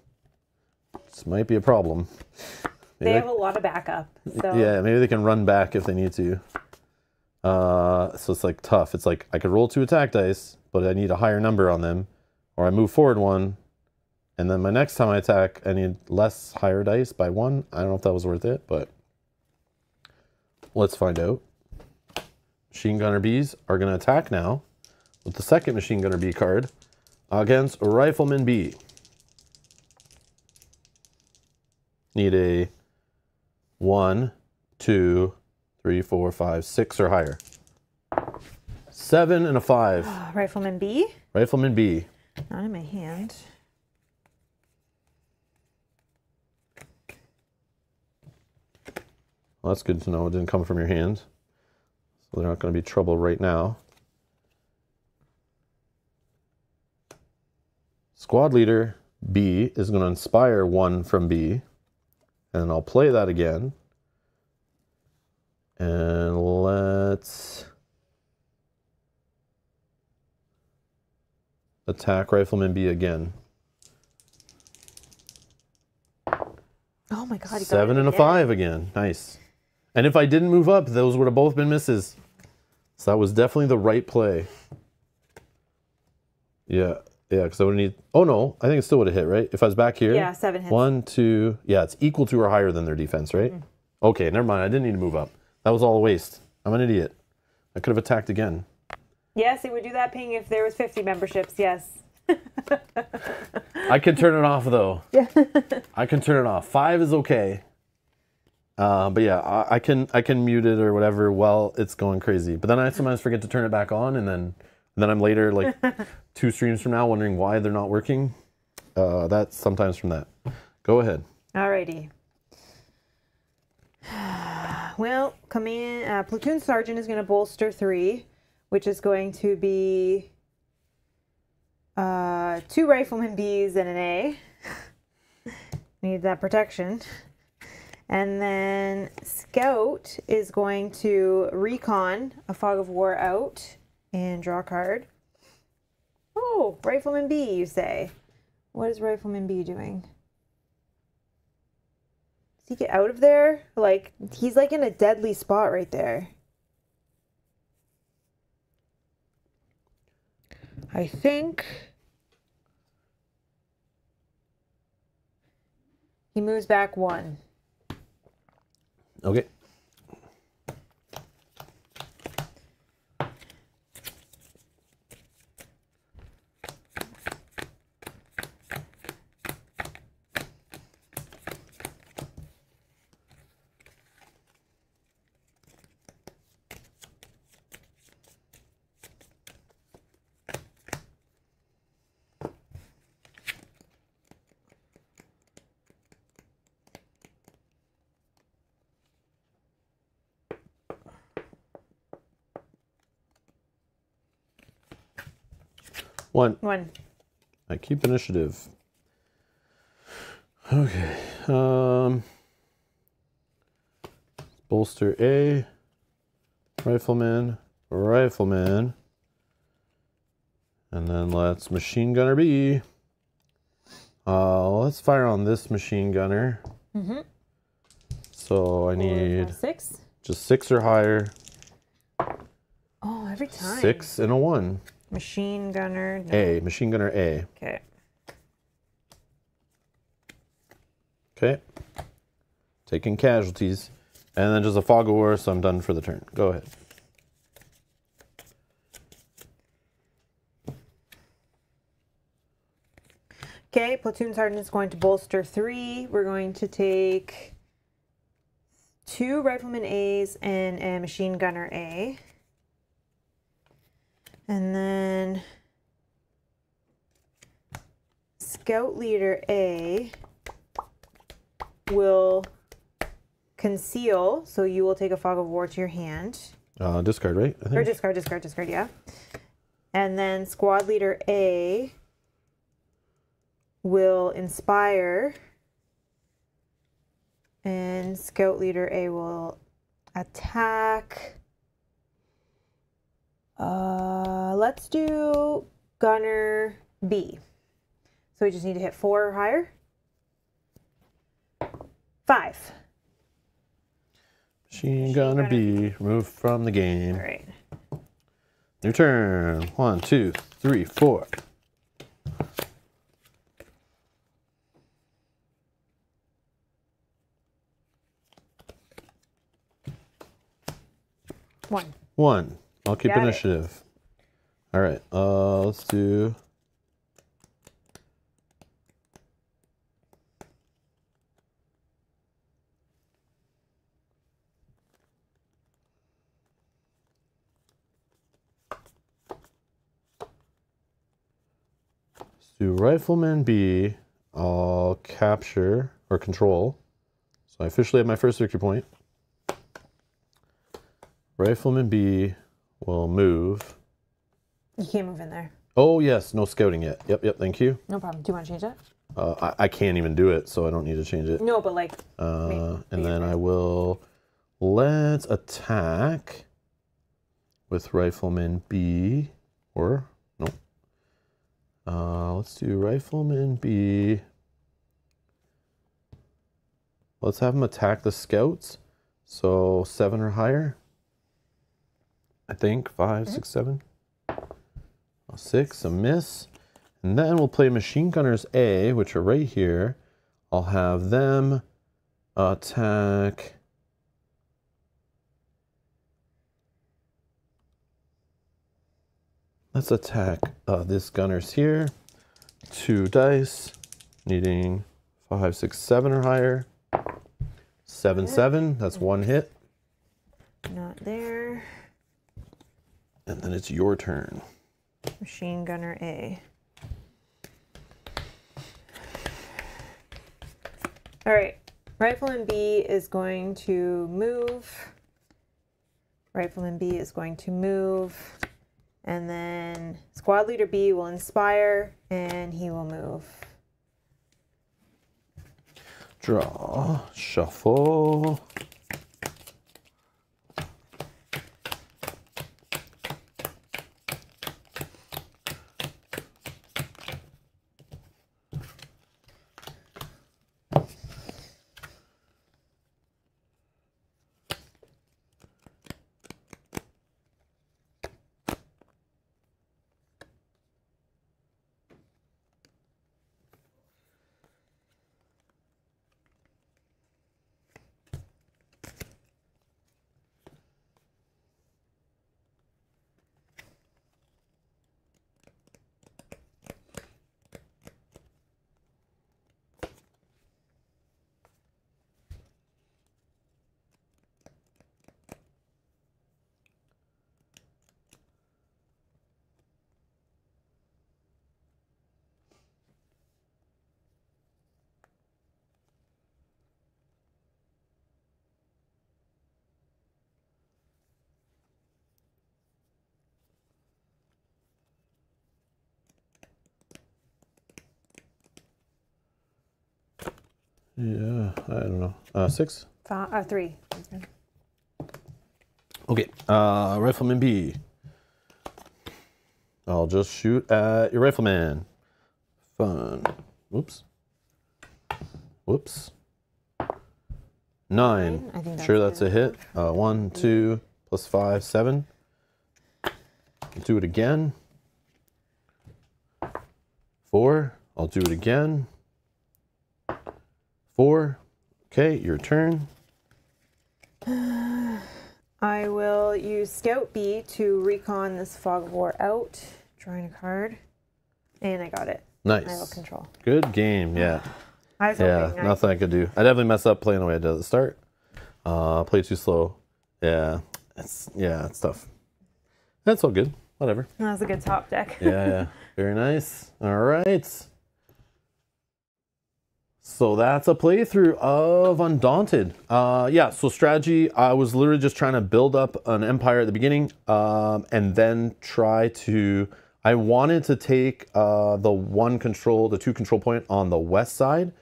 This might be a problem. Maybe they have a lot of backup. So. Yeah, maybe they can run back if they need to. So it's like tough. It's like I could roll 2 attack dice, but I need a higher number on them. Or I move forward 1, and then my next time I attack, I need less higher dice by 1. I don't know if that was worth it, but... let's find out. Machine Gunner Bees are going to attack now with the second Machine Gunner Bee card against Rifleman B. Need a 1, 2, 3, 4, 5, 6 or higher. 7 and a 5. Oh, Rifleman B? Rifleman B. Not in my hand. Well, that's good to know. It didn't come from your hand. So they're not going to be trouble right now. Squad leader B is going to inspire 1 from B. And I'll play that again. And let's attack Rifleman B again. Oh my God. 7 and a 5 again. Nice. And if I didn't move up, those would have both been misses. So that was definitely the right play. Yeah, yeah, because I would need... oh, no, I think it still would have hit, right? If I was back here? Yeah, 7 hits. 1, 2... yeah, it's equal to or higher than their defense, right? Mm. Okay, never mind. I didn't need to move up. That was all a waste. I'm an idiot. I could have attacked again. Yes, it would do that ping if there was 50 memberships, yes. I can turn it off, though. Yeah. I can turn it off. 5 is okay. But yeah, I can mute it or whatever while it's going crazy. But then I sometimes forget to turn it back on, and then I'm later, like 2 streams from now, wondering why they're not working. That's sometimes from that. Go ahead. Alrighty. Well, come in. Platoon Sergeant is going to bolster 3, which is going to be 2 Rifleman Bs and an A. Need that protection. And then Scout is going to recon a Fog of War out and draw a card. Oh, Rifleman B, you say. What is Rifleman B doing? Does he get out of there? Like, he's like in a deadly spot right there. I think he moves back 1. Okay. One. I keep initiative. Okay. Bolster A. Rifleman. And then let's machine gunner B. Let's fire on this machine gunner. Mm-hmm. So I need 6. Just 6 or higher. Oh, every time. 6 and a 1. Machine gunner no. A. Machine gunner A. Okay. Okay. Taking casualties. And then just a fog of war, so I'm done for the turn. Go ahead. Okay, Platoon Sergeant is going to bolster 3. We're going to take 2 Rifleman A's and a Machine Gunner A. And then Scout Leader A will conceal, so you will take a Fog of War to your hand. Discard, right? I think. Or discard, yeah. And then Squad Leader A will Inspire, and Scout Leader A will attack. Let's do Gunner B. So we just need to hit 4 or higher. 5. Machine Gunner B, removed from the game. All right. New turn. 1, 2, 3, 4. One. I'll keep got initiative. It. All right. Let's do. Rifleman B. I'll capture or control. So I officially have my first victory point. Rifleman B. We'll move. You can't move in there. Oh, yes. No scouting yet. Yep. Thank you. No problem. Do you want to change it? I can't even do it, so I don't need to change it. No, but like... and then I will... Let's attack with Rifleman B. Or... No. Let's do Rifleman B. Let's have him attack the scouts. So 7 or higher. I think 5, 6, 7. 6, a miss. And then we'll play Machine Gunners A, which are right here. I'll have them attack. Let's attack this gunner's here. 2 dice, needing 5, 6, 7 or higher. 7, 7, that's 1 hit. Not there. And then it's your turn. Machine Gunner A. All right. Rifleman B is going to move. Rifleman B is going to move. And then Squad Leader B will inspire, and he will move. Draw, shuffle. Yeah, I don't know. 6? 3. Okay, Rifleman B. I'll just shoot at your Rifleman. Fun. Whoops. Whoops. 9. Sure, that's a hit. 1, 2, plus 5, 7. I'll do it again. 4. I'll do it again. 4. Okay, your turn. I will use Scout B to recon this fog of war out. Drawing a card. And I got it. Nice. I will control. Good game, yeah. Nothing I could do. I definitely messed up playing the way I did at the start. Play too slow. Yeah. It's tough. That's all good. Whatever. That was a good top deck. Yeah. Very nice. All right. So that's a playthrough of Undaunted. So strategy, I was literally just trying to build up an empire at the beginning, and then I wanted to take the 2 control point on the west side,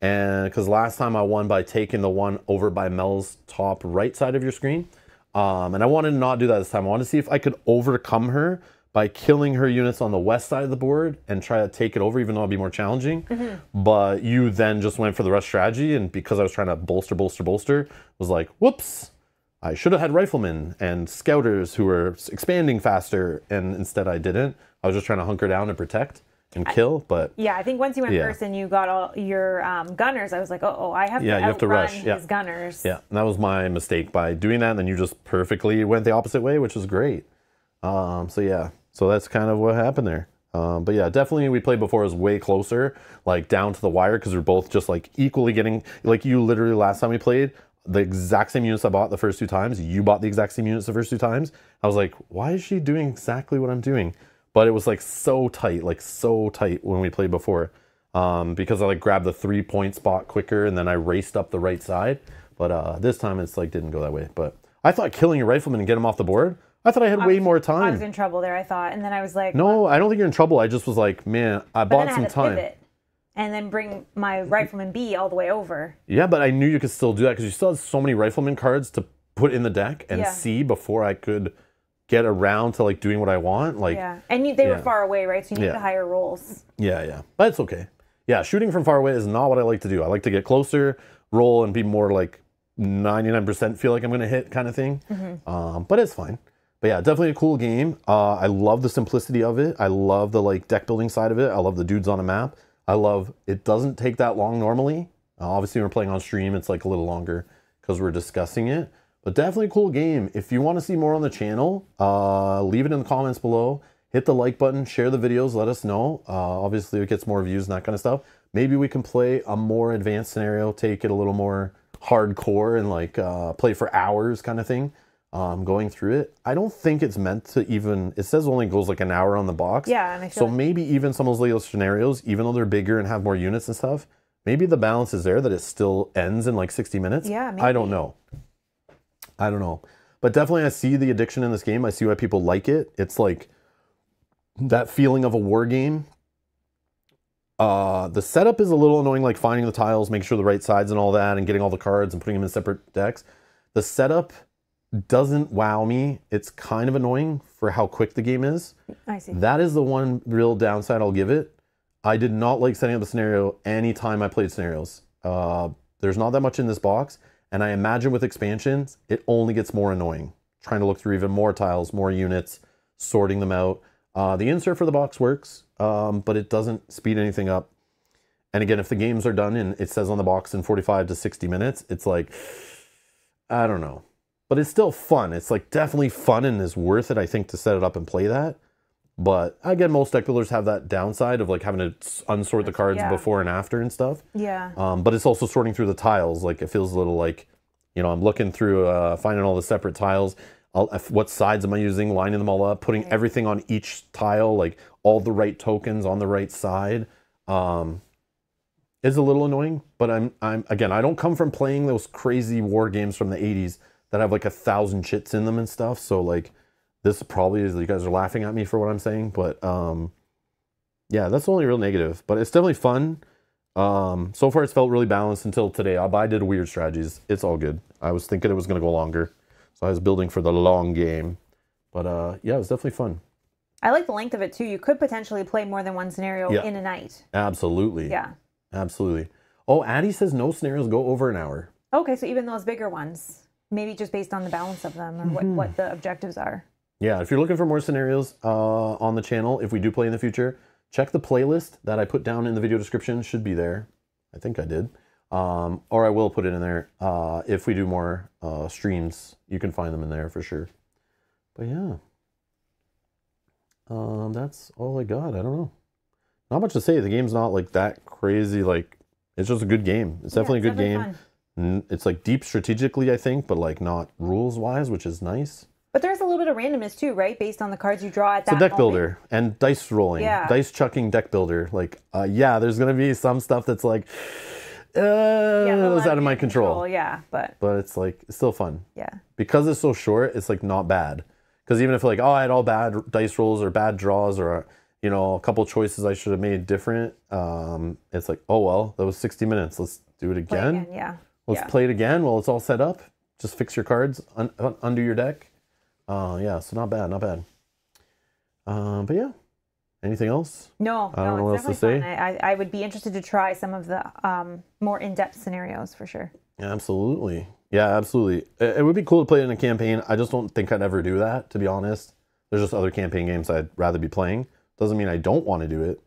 and because last time I won by taking the one over by Mel's top right side of your screen, and I wanted to not do that this time. I wanted to see if I could overcome her by killing her units on the west side of the board and try to take it over, even though it'd be more challenging. Mm-hmm. But you then just went for the rush strategy, and because I was trying to bolster, was like, whoops, I should have had riflemen and scouters who were expanding faster, and instead I didn't. I was just trying to hunker down and protect and kill, but... Yeah, I think once you went first and you got all your gunners, I was like, uh-oh, I have to outrun his gunners. Yeah, and that was my mistake by doing that, and then you just perfectly went the opposite way, which was great. So that's kind of what happened there. But yeah, definitely we played before is way closer, like down to the wire, because we're both just like equally getting, like you literally last time we played, the exact same units I bought the first 2 times. You bought the exact same units the first 2 times. I was like, why is she doing exactly what I'm doing? But it was like so tight when we played before, because I like grabbed the 3-point spot quicker and then I raced up the right side. But this time it's like didn't go that way. But I thought killing your rifleman and get him off the board, I thought I had way more time. I was in trouble there, I thought. And then I was like... No, I don't think you're in trouble. I just was like, man, I bought some time. Pivot and then bring my Rifleman B all the way over. Yeah, but I knew you could still do that because you still had so many Rifleman cards to put in the deck and see before I could get around to like doing what I want. Like, yeah, and they were far away, right? So you need the higher rolls. Yeah. But it's okay. Yeah, shooting from far away is not what I like to do. I like to get closer, roll, and be more like 99% feel like I'm going to hit kind of thing. Mm-hmm. But it's fine. But yeah, definitely a cool game. I love the simplicity of it. I love the like deck building side of it. I love the dudes on a map. I love it doesn't take that long normally. Obviously, when we're playing on stream, it's like a little longer because we're discussing it. But definitely a cool game. If you want to see more on the channel, leave it in the comments below. Hit the like button, share the videos, let us know. Obviously, it gets more views and that kind of stuff. Maybe we can play a more advanced scenario, take it a little more hardcore and like play for hours kind of thing. Going through it, I don't think it's meant to even, it says only goes like an hour on the box. Yeah, and I feel so maybe even some of those little scenarios, even though they're bigger and have more units and stuff, Maybe the balance is there that it still ends in like 60 minutes. Yeah, maybe. I don't know. I don't know. But definitely I see the addiction in this game. I see why people like it. It's like that feeling of a war game. The setup is a little annoying, like finding the tiles, making sure the right sides and all that, and getting all the cards and putting them in separate decks. The setup doesn't wow me. It's kind of annoying for how quick the game is. I see. That is the one real downside I'll give it. I did not like setting up a scenario any time I played scenarios. There's not that much in this box, and I imagine with expansions, it only gets more annoying. Trying to look through even more tiles, more units, sorting them out. The insert for the box works, but it doesn't speed anything up. And again, if the games are done and it says on the box in 45 to 60 minutes, it's like, I don't know. But it's still fun. It's like definitely fun and is worth it, I think, to set it up and play that. But again, most deck builders have that downside of like having to unsort the cards before and after and stuff. Yeah. But it's also sorting through the tiles. Like it feels a little like, you know, I'm looking through, finding all the separate tiles. What sides am I using, lining them all up, putting everything on each tile, like all the right tokens on the right side, is a little annoying. But I'm again, I don't come from playing those crazy war games from the 80s that have like 1,000 chits in them and stuff. So like this probably is, you guys are laughing at me for what I'm saying, but yeah, that's the only real negative. But it's definitely fun. So far it's felt really balanced until today. I did weird strategies. It's all good. I was thinking it was going to go longer. So I was building for the long game. But yeah, it was definitely fun. I like the length of it too. You could potentially play more than one scenario in a night. Absolutely. Yeah. Absolutely. Oh, Addie says no scenarios go over an hour. Okay, so even those bigger ones, maybe just based on the balance of them or what the objectives are. Yeah, if you're looking for more scenarios on the channel, if we do play in the future, check the playlist that I put down in the video description. Should be there. I think I did. Or I will put it in there. If we do more streams, you can find them in there for sure. But yeah, that's all I got. I don't know. Not much to say. The game's not like that crazy. Like it's just a good game. It's definitely a good game. Fun. It's like deep strategically, I think, but like not rules wise, which is nice. But there's a little bit of randomness too, right? Based on the cards you draw at that moment. So deck builder and dice rolling, dice chucking deck builder. Like, yeah, there's going to be some stuff that's like, it was out of my control. Yeah, but it's like it's still fun. Yeah, because it's so short, it's like not bad. Because even if like I had all bad dice rolls or bad draws or you know a couple choices I should have made different, it's like oh well that was 60 minutes. Let's do it again. Play it again while it's all set up. Just fix your cards undo your deck. Yeah, so not bad, not bad. But yeah. Anything else? No, I don't know what else to say. I would be interested to try some of the more in-depth scenarios for sure. Absolutely. Yeah, absolutely. It would be cool to play in a campaign. I just don't think I'd ever do that, to be honest. There's just other campaign games I'd rather be playing. Doesn't mean I don't want to do it.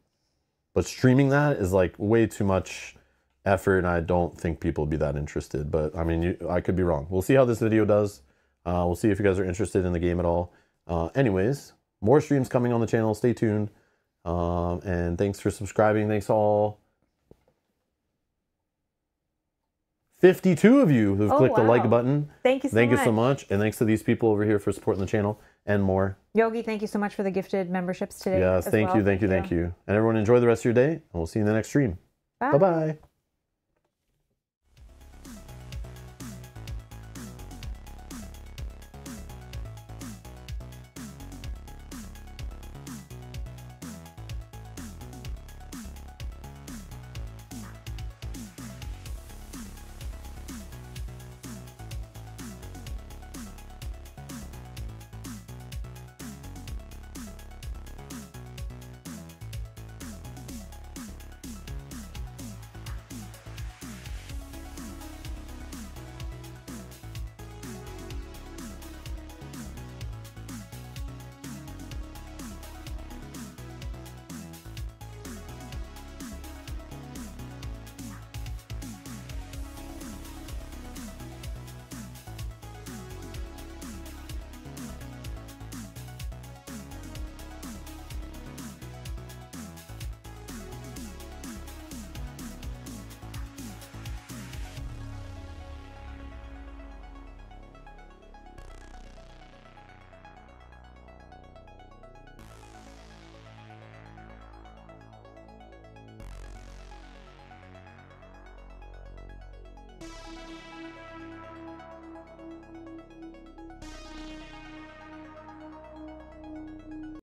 But streaming that is like way too much effort, and I don't think people would be that interested. But, I mean, I could be wrong. We'll see how this video does. We'll see if you guys are interested in the game at all. Anyways, more streams coming on the channel. Stay tuned. And thanks for subscribing. Thanks all 52 of you who've clicked the like button. Thank you so much. Thank you so much. And thanks to these people over here for supporting the channel and more. Yogi, thank you so much for the gifted memberships today. Yes, thank you, thank you, thank you. And everyone enjoy the rest of your day, and we'll see you in the next stream. Bye-bye.